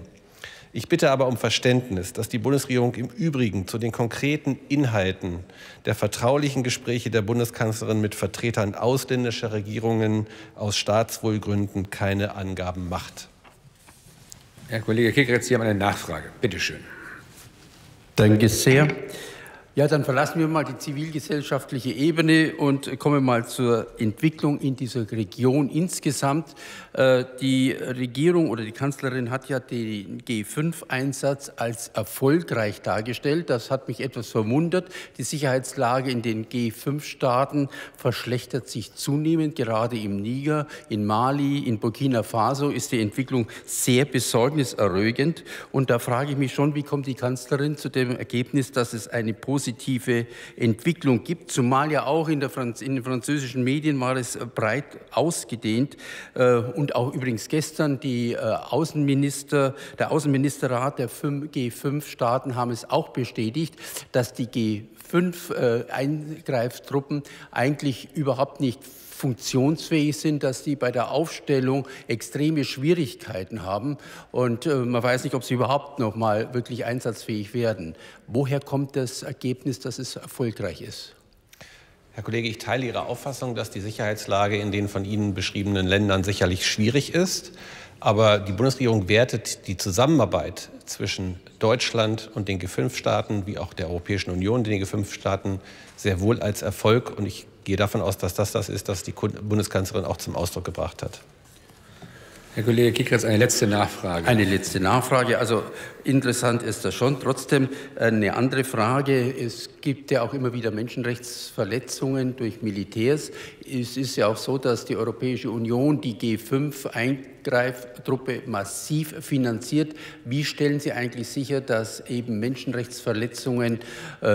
Ich bitte aber um Verständnis, dass die Bundesregierung im Übrigen zu den konkreten Inhalten der vertraulichen Gespräche der Bundeskanzlerin mit Vertretern ausländischer Regierungen aus Staatswohlgründen keine Angaben macht. Herr Kollege Kekeritz, Sie haben eine Nachfrage. Bitte schön. Danke sehr. Ja, dann verlassen wir mal die zivilgesellschaftliche Ebene und kommen mal zur Entwicklung in dieser Region insgesamt. Die Regierung oder die Kanzlerin hat ja den G5-Einsatz als erfolgreich dargestellt. Das hat mich etwas verwundert. Die Sicherheitslage in den G5-Staaten verschlechtert sich zunehmend. Gerade im Niger, in Mali, in Burkina Faso ist die Entwicklung sehr besorgniserregend. Und da frage ich mich schon, wie kommt die Kanzlerin zu dem Ergebnis, dass es eine positive positive Entwicklung gibt, zumal ja auch in den französischen Medien war es breit ausgedehnt. Und auch übrigens gestern der Außenministerrat der G5-Staaten haben es auch bestätigt, dass die G5-Eingreiftruppen eigentlich überhaupt nicht funktionsfähig sind, dass die bei der Aufstellung extreme Schwierigkeiten haben und man weiß nicht, ob sie überhaupt noch mal wirklich einsatzfähig werden. Woher kommt das Ergebnis, dass es erfolgreich ist? Herr Kollege, ich teile Ihre Auffassung, dass die Sicherheitslage in den von Ihnen beschriebenen Ländern sicherlich schwierig ist. Aber die Bundesregierung wertet die Zusammenarbeit zwischen Deutschland und den G5-Staaten, wie auch der Europäischen Union, den G5-Staaten, sehr wohl als Erfolg. Und ich gehe davon aus, dass das ist, was die Bundeskanzlerin auch zum Ausdruck gebracht hat. Herr Kollege Kekeritz, eine letzte Nachfrage. Eine letzte Nachfrage. Also interessant ist das schon. Trotzdem eine andere Frage. Es gibt ja auch immer wieder Menschenrechtsverletzungen durch Militärs. Es ist ja auch so, dass die Europäische Union die G5-Eingreiftruppe massiv finanziert. Wie stellen Sie eigentlich sicher, dass eben Menschenrechtsverletzungen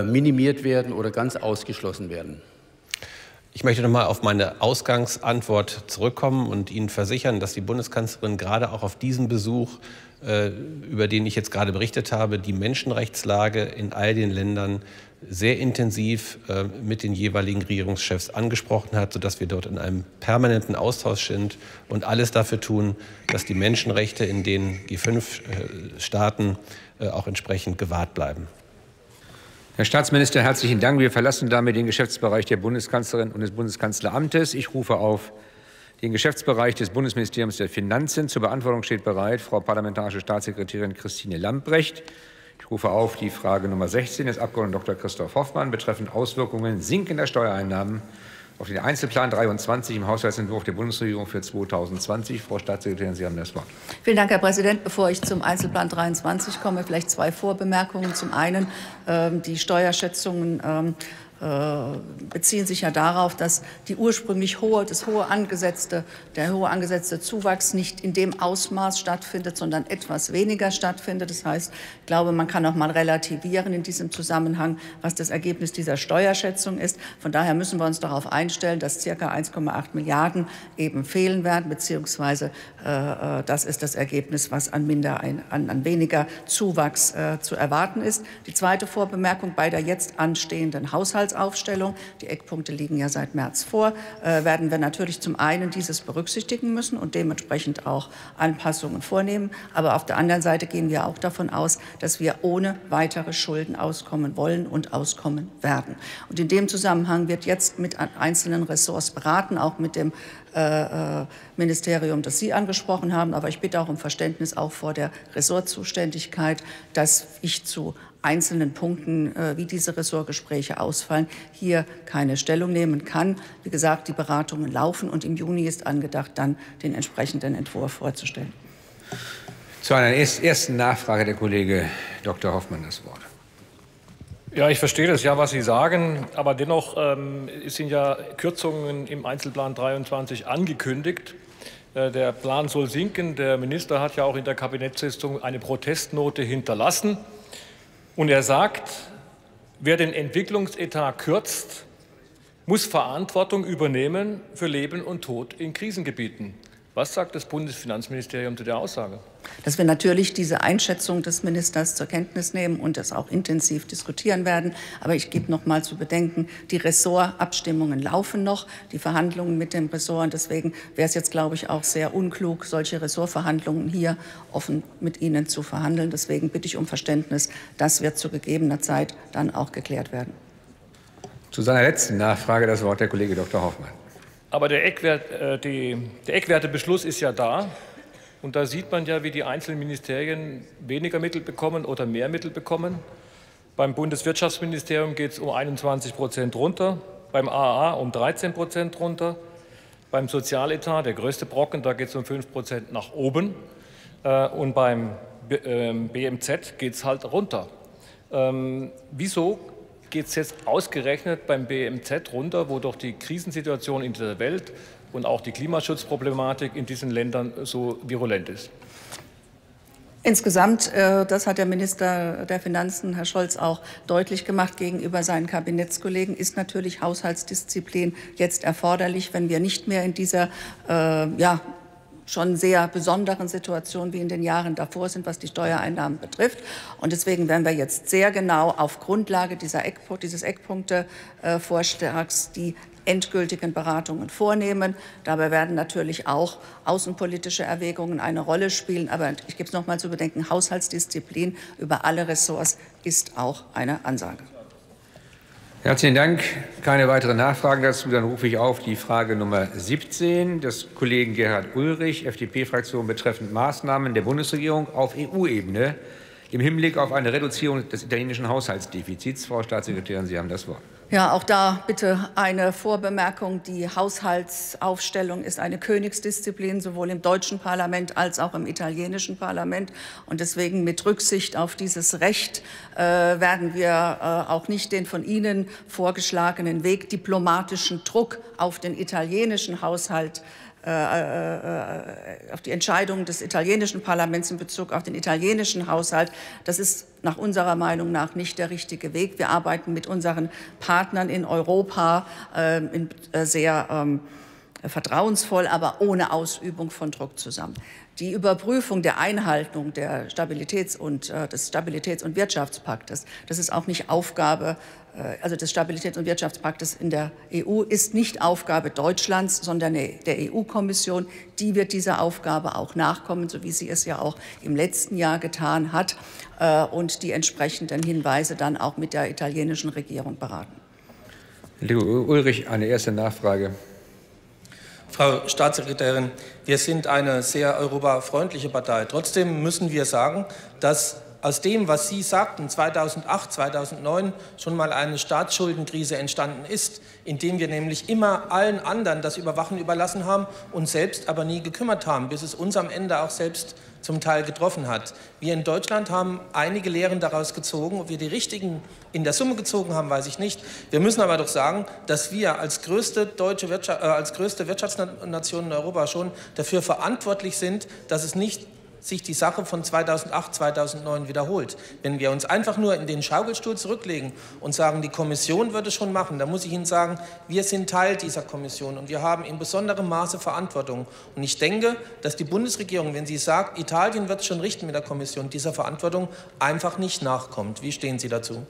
minimiert werden oder ganz ausgeschlossen werden? Ich möchte nochmal auf meine Ausgangsantwort zurückkommen und Ihnen versichern, dass die Bundeskanzlerin gerade auch auf diesen Besuch, über den ich jetzt gerade berichtet habe, die Menschenrechtslage in all den Ländern sehr intensiv mit den jeweiligen Regierungschefs angesprochen hat, sodass wir dort in einem permanenten Austausch sind und alles dafür tun, dass die Menschenrechte in den G5-Staaten auch entsprechend gewahrt bleiben. Herr Staatsminister, herzlichen Dank. Wir verlassen damit den Geschäftsbereich der Bundeskanzlerin und des Bundeskanzleramtes. Ich rufe auf den Geschäftsbereich des Bundesministeriums der Finanzen. Zur Beantwortung steht bereit Frau parlamentarische Staatssekretärin Christine Lambrecht. Ich rufe auf die Frage Nummer 16 des Abgeordneten Dr. Christoph Hoffmann betreffend Auswirkungen sinkender Steuereinnahmen auf den Einzelplan 23 im Haushaltsentwurf der Bundesregierung für 2020. Frau Staatssekretärin, Sie haben das Wort. Vielen Dank, Herr Präsident. Bevor ich zum Einzelplan 23 komme, vielleicht zwei Vorbemerkungen. Zum einen die Steuerschätzungen beziehen sich ja darauf, dass die ursprünglich der hohe angesetzte Zuwachs nicht in dem Ausmaß stattfindet, sondern etwas weniger stattfindet. Das heißt, ich glaube, man kann auch mal relativieren in diesem Zusammenhang, was das Ergebnis dieser Steuerschätzung ist. Von daher müssen wir uns darauf einstellen, dass circa 1,8 Milliarden eben fehlen werden, beziehungsweise das ist das Ergebnis, was an weniger Zuwachs zu erwarten ist. Die zweite Vorbemerkung bei der jetzt anstehenden Haushaltsaufstellung. Die Eckpunkte liegen ja seit März vor. Werden wir natürlich zum einen dieses berücksichtigen müssen und dementsprechend auch Anpassungen vornehmen. Aber auf der anderen Seite gehen wir auch davon aus, dass wir ohne weitere Schulden auskommen wollen und auskommen werden. Und in dem Zusammenhang wird jetzt mit einzelnen Ressorts beraten, auch mit dem Ministerium, das Sie angesprochen haben. Aber ich bitte auch um Verständnis, auch vor der Ressortzuständigkeit, dass ich zu einzelnen Punkten, wie diese Ressortgespräche ausfallen, hier keine Stellung nehmen kann. Wie gesagt, die Beratungen laufen und im Juni ist angedacht, dann den entsprechenden Entwurf vorzustellen. Zu einer ersten Nachfrage der Kollege Dr. Hoffmann das Wort. Ja, ich verstehe das ja, was Sie sagen, aber dennoch sind ja Kürzungen im Einzelplan 23 angekündigt. Der Plan soll sinken. Der Minister hat ja auch in der Kabinettssitzung eine Protestnote hinterlassen. Und er sagt, wer den Entwicklungsetat kürzt, muss Verantwortung übernehmen für Leben und Tod in Krisengebieten. Was sagt das Bundesfinanzministerium zu der Aussage? Dass wir natürlich diese Einschätzung des Ministers zur Kenntnis nehmen und das auch intensiv diskutieren werden. Aber ich gebe noch mal zu bedenken, die Ressortabstimmungen laufen noch, die Verhandlungen mit dem Ressort. Und deswegen wäre es jetzt, glaube ich, auch sehr unklug, solche Ressortverhandlungen hier offen mit Ihnen zu verhandeln. Deswegen bitte ich um Verständnis. Das wird zu gegebener Zeit dann auch geklärt werden. Zu seiner letzten Nachfrage das Wort der Kollege Dr. Hoffmann. Aber der Eckwertebeschluss ist ja da. Und da sieht man ja, wie die einzelnen Ministerien weniger Mittel bekommen oder mehr Mittel bekommen. Beim Bundeswirtschaftsministerium geht es um 21% runter, beim AA um 13% runter, beim Sozialetat, der größte Brocken, da geht es um 5% nach oben. Und beim BMZ geht es halt runter. Wieso geht es jetzt ausgerechnet beim BMZ runter, wo doch die Krisensituation in dieser Welt und auch die Klimaschutzproblematik in diesen Ländern so virulent ist? Insgesamt, das hat der Minister der Finanzen, Herr Scholz, auch deutlich gemacht gegenüber seinen Kabinettskollegen, ist natürlich Haushaltsdisziplin jetzt erforderlich, wenn wir nicht mehr in dieser schon sehr besonderen Situation wie in den Jahren davor sind, was die Steuereinnahmen betrifft. Und deswegen werden wir jetzt sehr genau auf Grundlage dieses Eckpunktevorschlags die endgültigen Beratungen vornehmen. Dabei werden natürlich auch außenpolitische Erwägungen eine Rolle spielen. Aber ich gebe es noch mal zu bedenken, Haushaltsdisziplin über alle Ressorts ist auch eine Ansage. Herzlichen Dank. Keine weiteren Nachfragen dazu. Dann rufe ich auf die Frage Nummer 17 des Kollegen Gerhard Ulrich, FDP-Fraktion, betreffend Maßnahmen der Bundesregierung auf EU-Ebene im Hinblick auf eine Reduzierung des italienischen Haushaltsdefizits. Frau Staatssekretärin, Sie haben das Wort. Ja, auch da bitte eine Vorbemerkung. Die Haushaltsaufstellung ist eine Königsdisziplin, sowohl im deutschen Parlament als auch im italienischen Parlament. Und deswegen mit Rücksicht auf dieses Recht werden wir auch nicht den von Ihnen vorgeschlagenen Weg, diplomatischen Druck auf den italienischen Haushalt, auf die Entscheidung des italienischen Parlaments in Bezug auf den italienischen Haushalt. Das ist nach unserer Meinung nach nicht der richtige Weg. Wir arbeiten mit unseren Partnern in Europa sehr vertrauensvoll, aber ohne Ausübung von Druck zusammen. Die Überprüfung der Einhaltung der des Stabilitäts- und Wirtschaftspaktes, das ist auch nicht Aufgabe des Stabilitäts- und Wirtschaftspaktes in der EU, ist nicht Aufgabe Deutschlands, sondern der EU-Kommission. Die wird dieser Aufgabe auch nachkommen, so wie sie es ja auch im letzten Jahr getan hat, und die entsprechenden Hinweise dann auch mit der italienischen Regierung beraten. Herr Ulrich, eine erste Nachfrage. Frau Staatssekretärin, wir sind eine sehr europafreundliche Partei. Trotzdem müssen wir sagen, dass aus dem, was Sie sagten, 2008, 2009 schon mal eine Staatsschuldenkrise entstanden ist, indem wir nämlich immer allen anderen das Überwachen überlassen haben, uns selbst aber nie gekümmert haben, bis es uns am Ende auch selbst zum Teil getroffen hat. Wir in Deutschland haben einige Lehren daraus gezogen. Ob wir die richtigen in der Summe gezogen haben, weiß ich nicht. Wir müssen aber doch sagen, dass wir als größte deutsche Wirtschaft, als größte Wirtschaftsnation in Europa schon dafür verantwortlich sind, dass es nicht sich die Sache von 2008, 2009 wiederholt. Wenn wir uns einfach nur in den Schaukelstuhl zurücklegen und sagen, die Kommission würde es schon machen, dann muss ich Ihnen sagen, wir sind Teil dieser Kommission und wir haben in besonderem Maße Verantwortung. Und ich denke, dass die Bundesregierung, wenn sie sagt, Italien wird es schon richten mit der Kommission, dieser Verantwortung einfach nicht nachkommt. Wie stehen Sie dazu?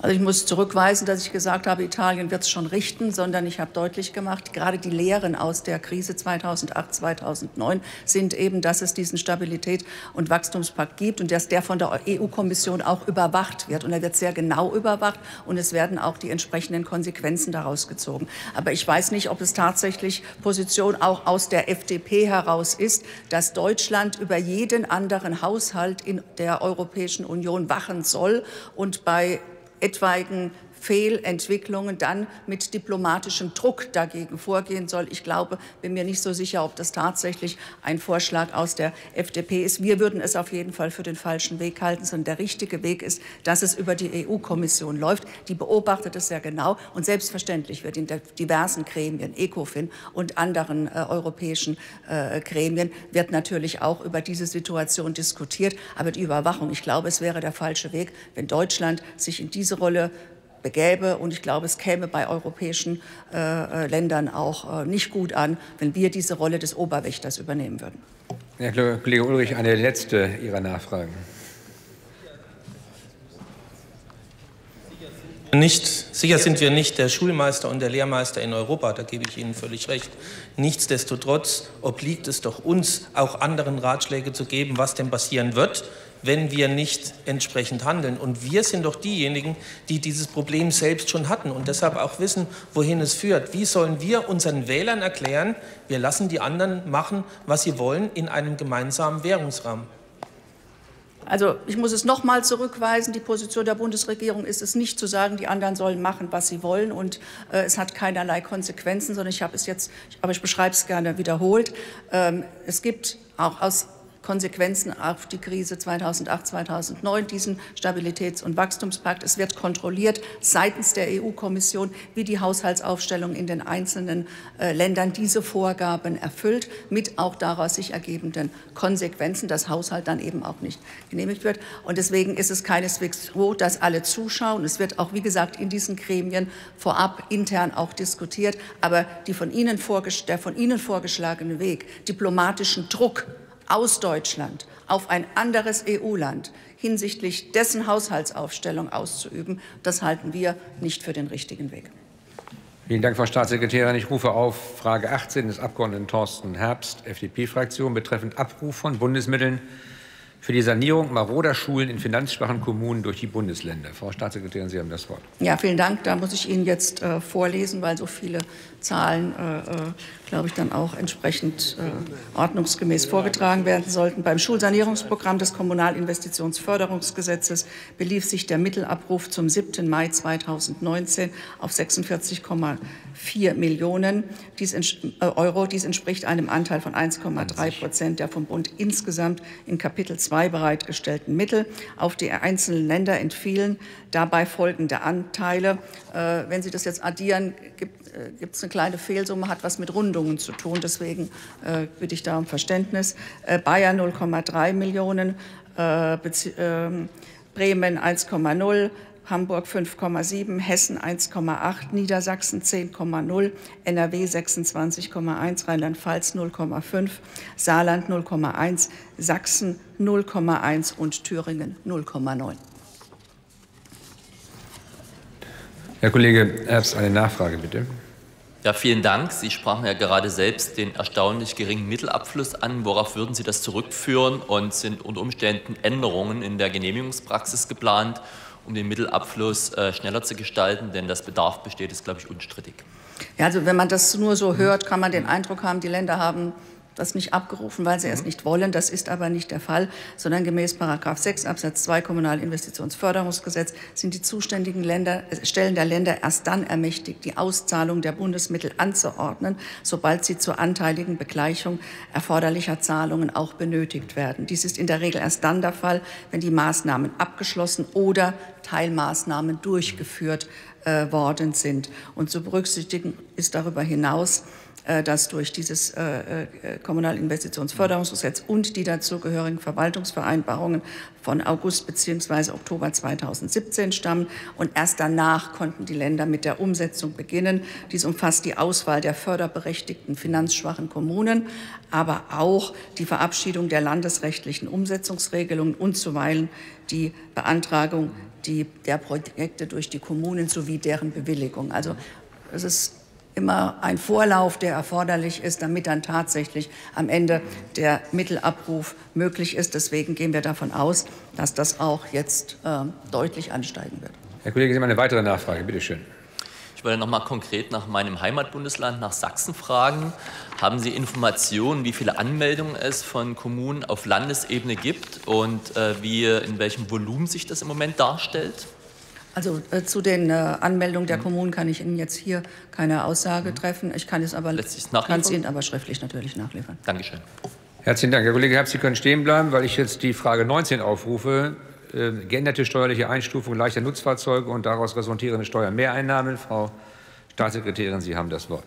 Also ich muss zurückweisen, dass ich gesagt habe, Italien wird es schon richten, sondern ich habe deutlich gemacht, gerade die Lehren aus der Krise 2008, 2009 sind eben, dass es diesen Stabilität- und Wachstumspakt gibt und dass der von der EU-Kommission auch überwacht wird. Und er wird sehr genau überwacht und es werden auch die entsprechenden Konsequenzen daraus gezogen. Aber ich weiß nicht, ob es tatsächlich Position auch aus der FDP heraus ist, dass Deutschland über jeden anderen Haushalt in der Europäischen Union wachen soll und bei etwaigen Fehlentwicklungen dann mit diplomatischem Druck dagegen vorgehen soll. Ich glaube, bin mir nicht so sicher, ob das tatsächlich ein Vorschlag aus der FDP ist. Wir würden es auf jeden Fall für den falschen Weg halten, sondern der richtige Weg ist, dass es über die EU-Kommission läuft. Die beobachtet es sehr genau und selbstverständlich wird in diversen Gremien, ECOFIN und anderen europäischen Gremien, wird natürlich auch über diese Situation diskutiert. Aber die Überwachung, ich glaube, es wäre der falsche Weg, wenn Deutschland sich in diese Rolle begäbe. Und ich glaube, es käme bei europäischen Ländern auch nicht gut an, wenn wir diese Rolle des Oberwächters übernehmen würden. Herr Kollege Ulrich, eine letzte Ihrer Nachfragen. Sicher sind wir nicht der Schulmeister und der Lehrmeister in Europa, da gebe ich Ihnen völlig recht. Nichtsdestotrotz obliegt es doch uns, auch anderen Ratschläge zu geben, was denn passieren wird, wenn wir nicht entsprechend handeln. Und wir sind doch diejenigen, die dieses Problem selbst schon hatten und deshalb auch wissen, wohin es führt. Wie sollen wir unseren Wählern erklären, wir lassen die anderen machen, was sie wollen, in einem gemeinsamen Währungsrahmen? Also ich muss es noch mal zurückweisen, die Position der Bundesregierung ist es nicht zu sagen, die anderen sollen machen, was sie wollen und es hat keinerlei Konsequenzen, sondern ich habe es jetzt, aber ich beschreibe es gerne wiederholt. Es gibt auch aus Konsequenzen auf die Krise 2008, 2009, diesen Stabilitäts- und Wachstumspakt. Es wird kontrolliert seitens der EU-Kommission, wie die Haushaltsaufstellung in den einzelnen Ländern diese Vorgaben erfüllt, mit auch daraus sich ergebenden Konsequenzen, dass Haushalt dann eben auch nicht genehmigt wird. Und deswegen ist es keineswegs so, dass alle zuschauen. Es wird auch, wie gesagt, in diesen Gremien vorab intern auch diskutiert. Aber die von Ihnen der von Ihnen vorgeschlagene Weg, diplomatischen Druck aus Deutschland auf ein anderes EU-Land hinsichtlich dessen Haushaltsaufstellung auszuüben, das halten wir nicht für den richtigen Weg. Vielen Dank, Frau Staatssekretärin. Ich rufe auf Frage 18 des Abgeordneten Thorsten Herbst, FDP-Fraktion, betreffend Abruf von Bundesmitteln für die Sanierung maroder Schulen in finanzschwachen Kommunen durch die Bundesländer. Frau Staatssekretärin, Sie haben das Wort. Ja, vielen Dank. Da muss ich Ihnen jetzt vorlesen, weil so viele Zahlen, glaube ich, dann auch entsprechend ordnungsgemäß vorgetragen werden sollten. Beim Schulsanierungsprogramm des Kommunalinvestitionsförderungsgesetzes belief sich der Mittelabruf zum 7. Mai 2019 auf 46,4 Millionen Euro. Dies entspricht einem Anteil von 1,3% der vom Bund insgesamt in Kapitel 2 bereitgestellten Mittel. Auf die einzelnen Länder entfielen dabei folgende Anteile. Wenn Sie das jetzt addieren, gibt es eine kleine Fehlsumme, hat was mit Rundungen zu tun. Deswegen bitte ich da um Verständnis. Bayern 0,3 Millionen, Bremen 1,0, Hamburg 5,7, Hessen 1,8, Niedersachsen 10,0, NRW 26,1, Rheinland-Pfalz 0,5, Saarland 0,1, Sachsen 0,1 und Thüringen 0,9. Herr Kollege Herbst, eine Nachfrage bitte. Ja, vielen Dank. Sie sprachen ja gerade selbst den erstaunlich geringen Mittelabfluss an. Worauf würden Sie das zurückführen? Und sind unter Umständen Änderungen in der Genehmigungspraxis geplant, um den Mittelabfluss schneller zu gestalten? Denn das Bedarf besteht, ist, glaube ich, unstrittig. Ja, also wenn man das nur so hört, kann man den Eindruck haben, die Länder haben das nicht abgerufen, weil sie es nicht wollen. Das ist aber nicht der Fall, sondern gemäß Paragraph 6 Absatz 2 Kommunalinvestitionsförderungsgesetz sind die zuständigen Stellen der Länder erst dann ermächtigt, die Auszahlung der Bundesmittel anzuordnen, sobald sie zur anteiligen Begleichung erforderlicher Zahlungen auch benötigt werden. Dies ist in der Regel erst dann der Fall, wenn die Maßnahmen abgeschlossen oder Teilmaßnahmen durchgeführt worden sind. Und zu berücksichtigen ist darüber hinaus, dass durch dieses Kommunalinvestitionsförderungsgesetz und die dazugehörigen Verwaltungsvereinbarungen von August bzw. Oktober 2017 stammen. Und erst danach konnten die Länder mit der Umsetzung beginnen. Dies umfasst die Auswahl der förderberechtigten finanzschwachen Kommunen, aber auch die Verabschiedung der landesrechtlichen Umsetzungsregelungen und zuweilen die Beantragung der Projekte durch die Kommunen sowie deren Bewilligung. Also es ist immer ein Vorlauf, der erforderlich ist, damit dann tatsächlich am Ende der Mittelabruf möglich ist. Deswegen gehen wir davon aus, dass das auch jetzt deutlich ansteigen wird. Herr Kollege, Sie haben eine weitere Nachfrage. Bitte schön. Ich wollte noch mal konkret nach meinem Heimatbundesland, nach Sachsen, fragen. Haben Sie Informationen, wie viele Anmeldungen es von Kommunen auf Landesebene gibt und in welchem Volumen sich das im Moment darstellt? Also zu den Anmeldungen der Kommunen kann ich Ihnen jetzt hier keine Aussage treffen. Ich kann es Ihnen aber schriftlich natürlich nachliefern. Dankeschön. Herzlichen Dank. Herr Kollege Herbst, Sie können stehen bleiben, weil ich jetzt die Frage 19 aufrufe. Geänderte steuerliche Einstufung leichter Nutzfahrzeuge und daraus resultierende Steuermehreinnahmen. Frau Staatssekretärin, Sie haben das Wort.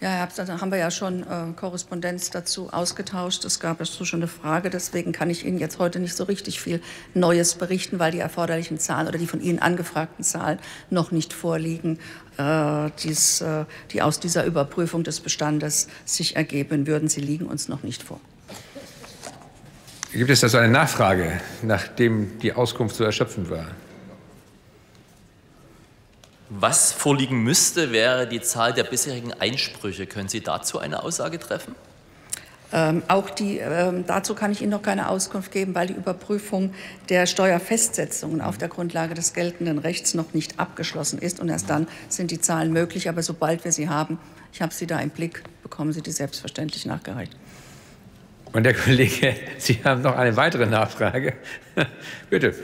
Ja, Herr Herbst, da haben wir ja schon Korrespondenz dazu ausgetauscht. Es gab dazu schon eine Frage. Deswegen kann ich Ihnen jetzt heute nicht so richtig viel Neues berichten, weil die erforderlichen Zahlen oder die von Ihnen angefragten Zahlen noch nicht vorliegen, die aus dieser Überprüfung des Bestandes sich ergeben würden. Sie liegen uns noch nicht vor. Gibt es dazu eine Nachfrage, nachdem die Auskunft zu erschöpfen war? Was vorliegen müsste, wäre die Zahl der bisherigen Einsprüche. Können Sie dazu eine Aussage treffen? Dazu kann ich Ihnen noch keine Auskunft geben, weil die Überprüfung der Steuerfestsetzungen auf der Grundlage des geltenden Rechts noch nicht abgeschlossen ist. Und erst dann sind die Zahlen möglich. Aber sobald wir sie haben, ich habe sie da im Blick, bekommen Sie die selbstverständlich nachgereicht. Und der Kollege, Sie haben noch eine weitere Nachfrage. Bitte.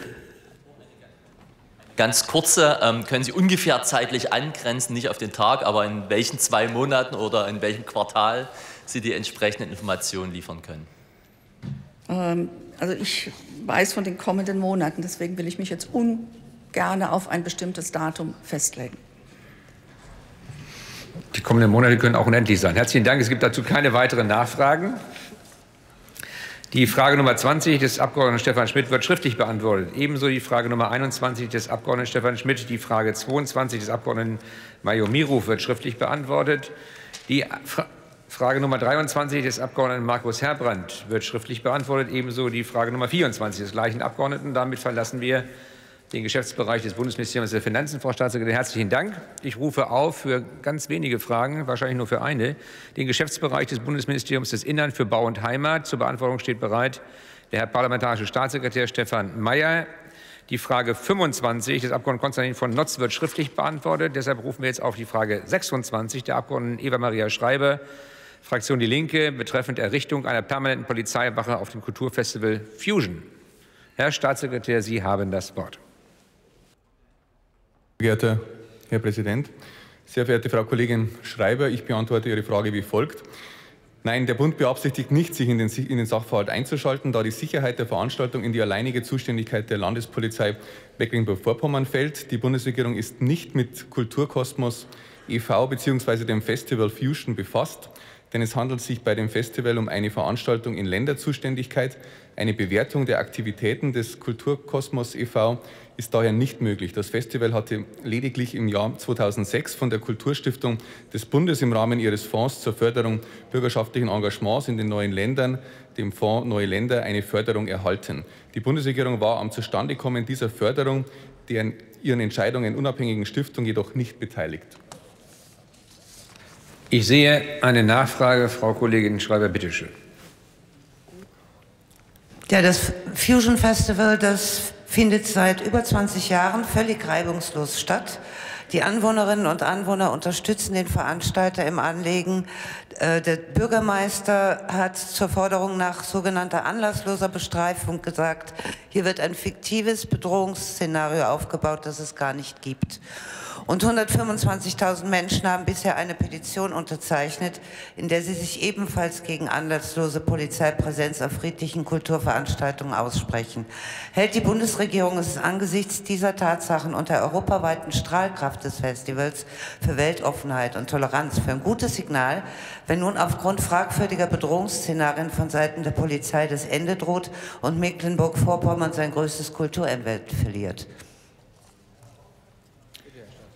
Ganz kurze, können Sie ungefähr zeitlich angrenzen, nicht auf den Tag, aber in welchen 2 Monaten oder in welchem Quartal Sie die entsprechenden Informationen liefern können? Also ich weiß von den kommenden Monaten, deswegen will ich mich jetzt ungern auf ein bestimmtes Datum festlegen. Die kommenden Monate können auch unendlich sein. Herzlichen Dank. Es gibt dazu keine weiteren Nachfragen. Die Frage Nummer 20 des Abgeordneten Stefan Schmidt wird schriftlich beantwortet. Ebenso die Frage Nummer 21 des Abgeordneten Stefan Schmidt. Die Frage 22 des Abgeordneten Mario Miruf wird schriftlich beantwortet. Die Frage Nummer 23 des Abgeordneten Markus Herbrandt wird schriftlich beantwortet. Ebenso die Frage Nummer 24 des gleichen Abgeordneten. Damit verlassen wir den Geschäftsbereich des Bundesministeriums der Finanzen. Frau Staatssekretärin, herzlichen Dank. Ich rufe auf für ganz wenige Fragen, wahrscheinlich nur für eine, den Geschäftsbereich des Bundesministeriums des Innern für Bau und Heimat. Zur Beantwortung steht bereit der Herr parlamentarische Staatssekretär Stefan Mayer. Die Frage 25 des Abgeordneten Konstantin von Notz wird schriftlich beantwortet. Deshalb rufen wir jetzt auf die Frage 26 der Abgeordneten Eva-Maria Schreiber, Fraktion Die Linke, betreffend Errichtung einer permanenten Polizeiwache auf dem Kulturfestival Fusion. Herr Staatssekretär, Sie haben das Wort. Sehr geehrter Herr Präsident, sehr verehrte Frau Kollegin Schreiber, ich beantworte Ihre Frage wie folgt. Nein, der Bund beabsichtigt nicht, sich in den Sachverhalt einzuschalten, da die Sicherheit der Veranstaltung in die alleinige Zuständigkeit der Landespolizei Mecklenburg-Vorpommern fällt. Die Bundesregierung ist nicht mit Kulturkosmos e.V. bzw. dem Festival Fusion befasst, denn es handelt sich bei dem Festival um eine Veranstaltung in Länderzuständigkeit. Eine Bewertung der Aktivitäten des Kulturkosmos e.V. ist daher nicht möglich. Das Festival hatte lediglich im Jahr 2006 von der Kulturstiftung des Bundes im Rahmen ihres Fonds zur Förderung bürgerschaftlichen Engagements in den neuen Ländern, dem Fonds Neue Länder, eine Förderung erhalten. Die Bundesregierung war am Zustandekommen dieser Förderung, der an ihren Entscheidungen unabhängigen Stiftung jedoch nicht beteiligt. Ich sehe eine Nachfrage, Frau Kollegin Schreiber, bitte schön. Ja, das Fusion Festival, das findet seit über 20 Jahren völlig reibungslos statt. Die Anwohnerinnen und Anwohner unterstützen den Veranstalter im Anlegen. Der Bürgermeister hat zur Forderung nach sogenannter anlassloser Bestreifung gesagt, hier wird ein fiktives Bedrohungsszenario aufgebaut, das es gar nicht gibt. Und 125.000 Menschen haben bisher eine Petition unterzeichnet, in der sie sich ebenfalls gegen anlasslose Polizeipräsenz auf friedlichen Kulturveranstaltungen aussprechen. Hält die Bundesregierung es angesichts dieser Tatsachen und der europaweiten Strahlkraft des Festivals für Weltoffenheit und Toleranz für ein gutes Signal, wenn nun aufgrund fragwürdiger Bedrohungsszenarien von Seiten der Polizei das Ende droht und Mecklenburg-Vorpommern sein größtes Kulturerbe verliert?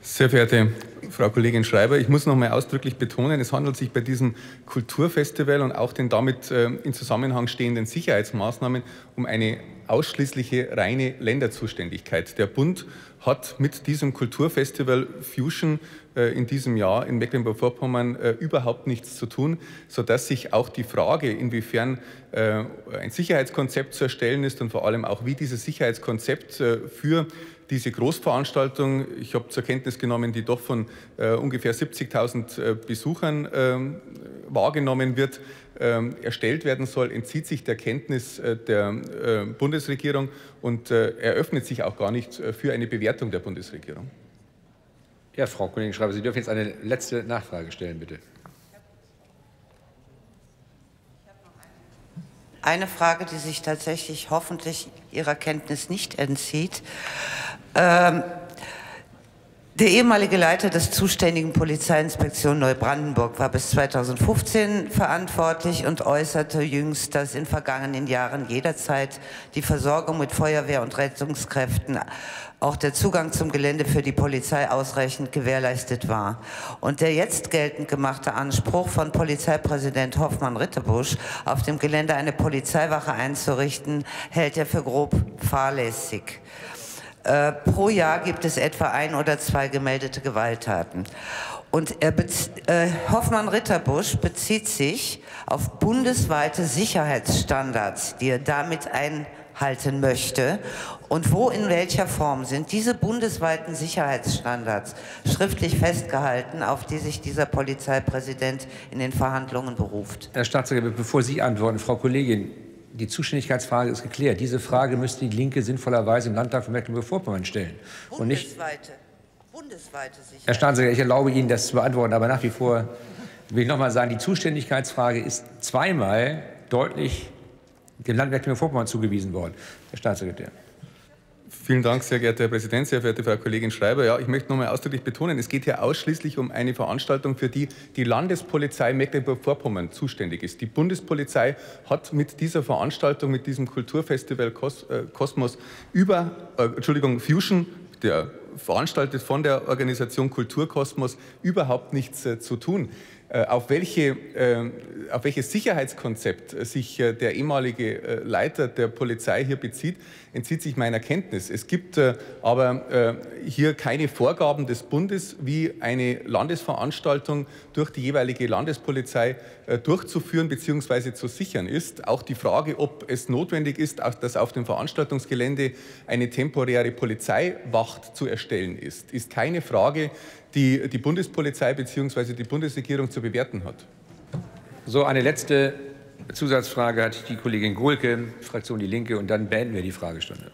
Sehr verehrte Frau Kollegin Schreiber, ich muss noch mal ausdrücklich betonen, es handelt sich bei diesem Kulturfestival und auch den damit in Zusammenhang stehenden Sicherheitsmaßnahmen um eine ausschließliche reine Länderzuständigkeit. Der Bund hat mit diesem Kulturfestival Fusion in diesem Jahr in Mecklenburg-Vorpommern überhaupt nichts zu tun, sodass sich auch die Frage, inwiefern ein Sicherheitskonzept zu erstellen ist und vor allem auch, wie dieses Sicherheitskonzept für diese Großveranstaltung, ich habe zur Kenntnis genommen, die doch von ungefähr 70.000 Besuchern wahrgenommen wird, erstellt werden soll, entzieht sich der Kenntnis der Bundesregierung und eröffnet sich auch gar nicht für eine Bewertung der Bundesregierung. Ja, Frau Kollegin Schreiber, Sie dürfen jetzt eine letzte Nachfrage stellen, bitte. Eine Frage, die sich tatsächlich hoffentlich Ihrer Kenntnis nicht entzieht. Der ehemalige Leiter des zuständigen Polizeiinspektion Neubrandenburg war bis 2015 verantwortlich und äußerte jüngst, dass in vergangenen Jahren jederzeit die Versorgung mit Feuerwehr und Rettungskräften, auch der Zugang zum Gelände für die Polizei ausreichend gewährleistet war. Und der jetzt geltend gemachte Anspruch von Polizeipräsident Hoffmann-Ritterbusch, auf dem Gelände eine Polizeiwache einzurichten, hält er für grob fahrlässig. Pro Jahr gibt es etwa 1 oder 2 gemeldete Gewalttaten. Und Hoffmann-Ritterbusch bezieht sich auf bundesweite Sicherheitsstandards, die er damit einhalten möchte. Und wo in welcher Form sind diese bundesweiten Sicherheitsstandards schriftlich festgehalten, auf die sich dieser Polizeipräsident in den Verhandlungen beruft? Herr Staatssekretär, bevor Sie antworten, Frau Kollegin, die Zuständigkeitsfrage ist geklärt. Diese Frage müsste die Linke sinnvollerweise im Landtag von Mecklenburg-Vorpommern stellen. Und nicht bundesweite Sicherheit. Herr Staatssekretär, ich erlaube Ihnen, das zu beantworten, aber nach wie vor will ich noch mal sagen, die Zuständigkeitsfrage ist zweimal deutlich dem Landkreis Mecklenburg-Vorpommern zugewiesen worden. Herr Staatssekretär. Vielen Dank, sehr geehrter Herr Präsident, sehr verehrte Frau Kollegin Schreiber. Ja, ich möchte nochmal ausdrücklich betonen, es geht hier ausschließlich um eine Veranstaltung, für die die Landespolizei Mecklenburg-Vorpommern zuständig ist. Die Bundespolizei hat mit dieser Veranstaltung, mit diesem Kulturfestival Kosmos Fusion, der veranstaltet von der Organisation Kulturkosmos, überhaupt nichts zu tun. Auf welches Sicherheitskonzept sich der ehemalige Leiter der Polizei hier bezieht, entzieht sich meiner Kenntnis. Es gibt aber hier keine Vorgaben des Bundes, wie eine Landesveranstaltung durch die jeweilige Landespolizei durchzuführen bzw. zu sichern ist. Auch die Frage, ob es notwendig ist, dass auf dem Veranstaltungsgelände eine temporäre Polizeiwacht zu erstellen ist, ist keine Frage, die die Bundespolizei bzw. die Bundesregierung zu bewerten hat. So, eine letzte Zusatzfrage hat die Kollegin Gohlke, Fraktion Die Linke, und dann beenden wir die Fragestunde.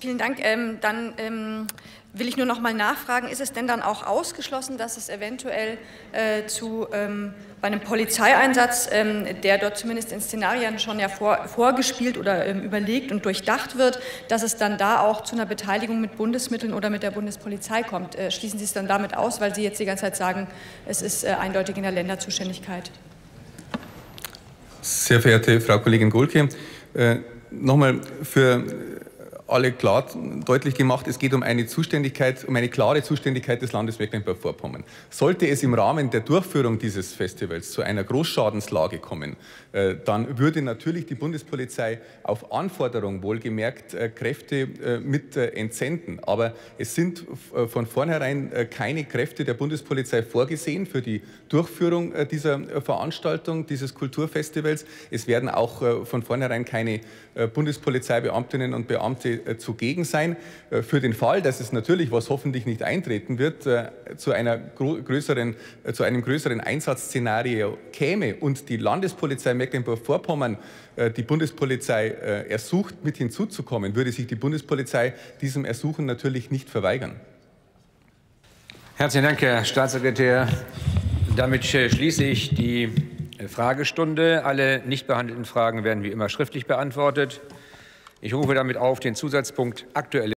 Vielen Dank. Dann will ich nur noch mal nachfragen, ist es denn dann auch ausgeschlossen, dass es eventuell bei einem Polizeieinsatz, der dort zumindest in Szenarien schon ja vorgespielt oder überlegt und durchdacht wird, dass es dann da auch zu einer Beteiligung mit Bundesmitteln oder mit der Bundespolizei kommt? Schließen Sie es dann damit aus, weil Sie jetzt die ganze Zeit sagen, es ist eindeutig in der Länderzuständigkeit? Sehr verehrte Frau Kollegin Gohlke, nochmal für alle klar deutlich gemacht, es geht um eine Zuständigkeit, um eine klare Zuständigkeit des Landes Mecklenburg-Vorpommern. Sollte es im Rahmen der Durchführung dieses Festivals zu einer Großschadenslage kommen, dann würde natürlich die Bundespolizei auf Anforderung wohlgemerkt Kräfte mit entsenden. Aber es sind von vornherein keine Kräfte der Bundespolizei vorgesehen für die Durchführung dieser Veranstaltung, dieses Kulturfestivals. Es werden auch von vornherein keine Bundespolizeibeamtinnen und Beamte zugegen sein. Für den Fall, dass es natürlich, was hoffentlich nicht eintreten wird, zu einem größeren Einsatzszenario käme und die Landespolizei Mecklenburg-Vorpommern die Bundespolizei ersucht, mit hinzuzukommen, würde sich die Bundespolizei diesem Ersuchen natürlich nicht verweigern. Herzlichen Dank, Herr Staatssekretär. Damit schließe ich die Fragestunde. Alle nicht behandelten Fragen werden wie immer schriftlich beantwortet. Ich rufe damit auf den Zusatzpunkt Aktuelle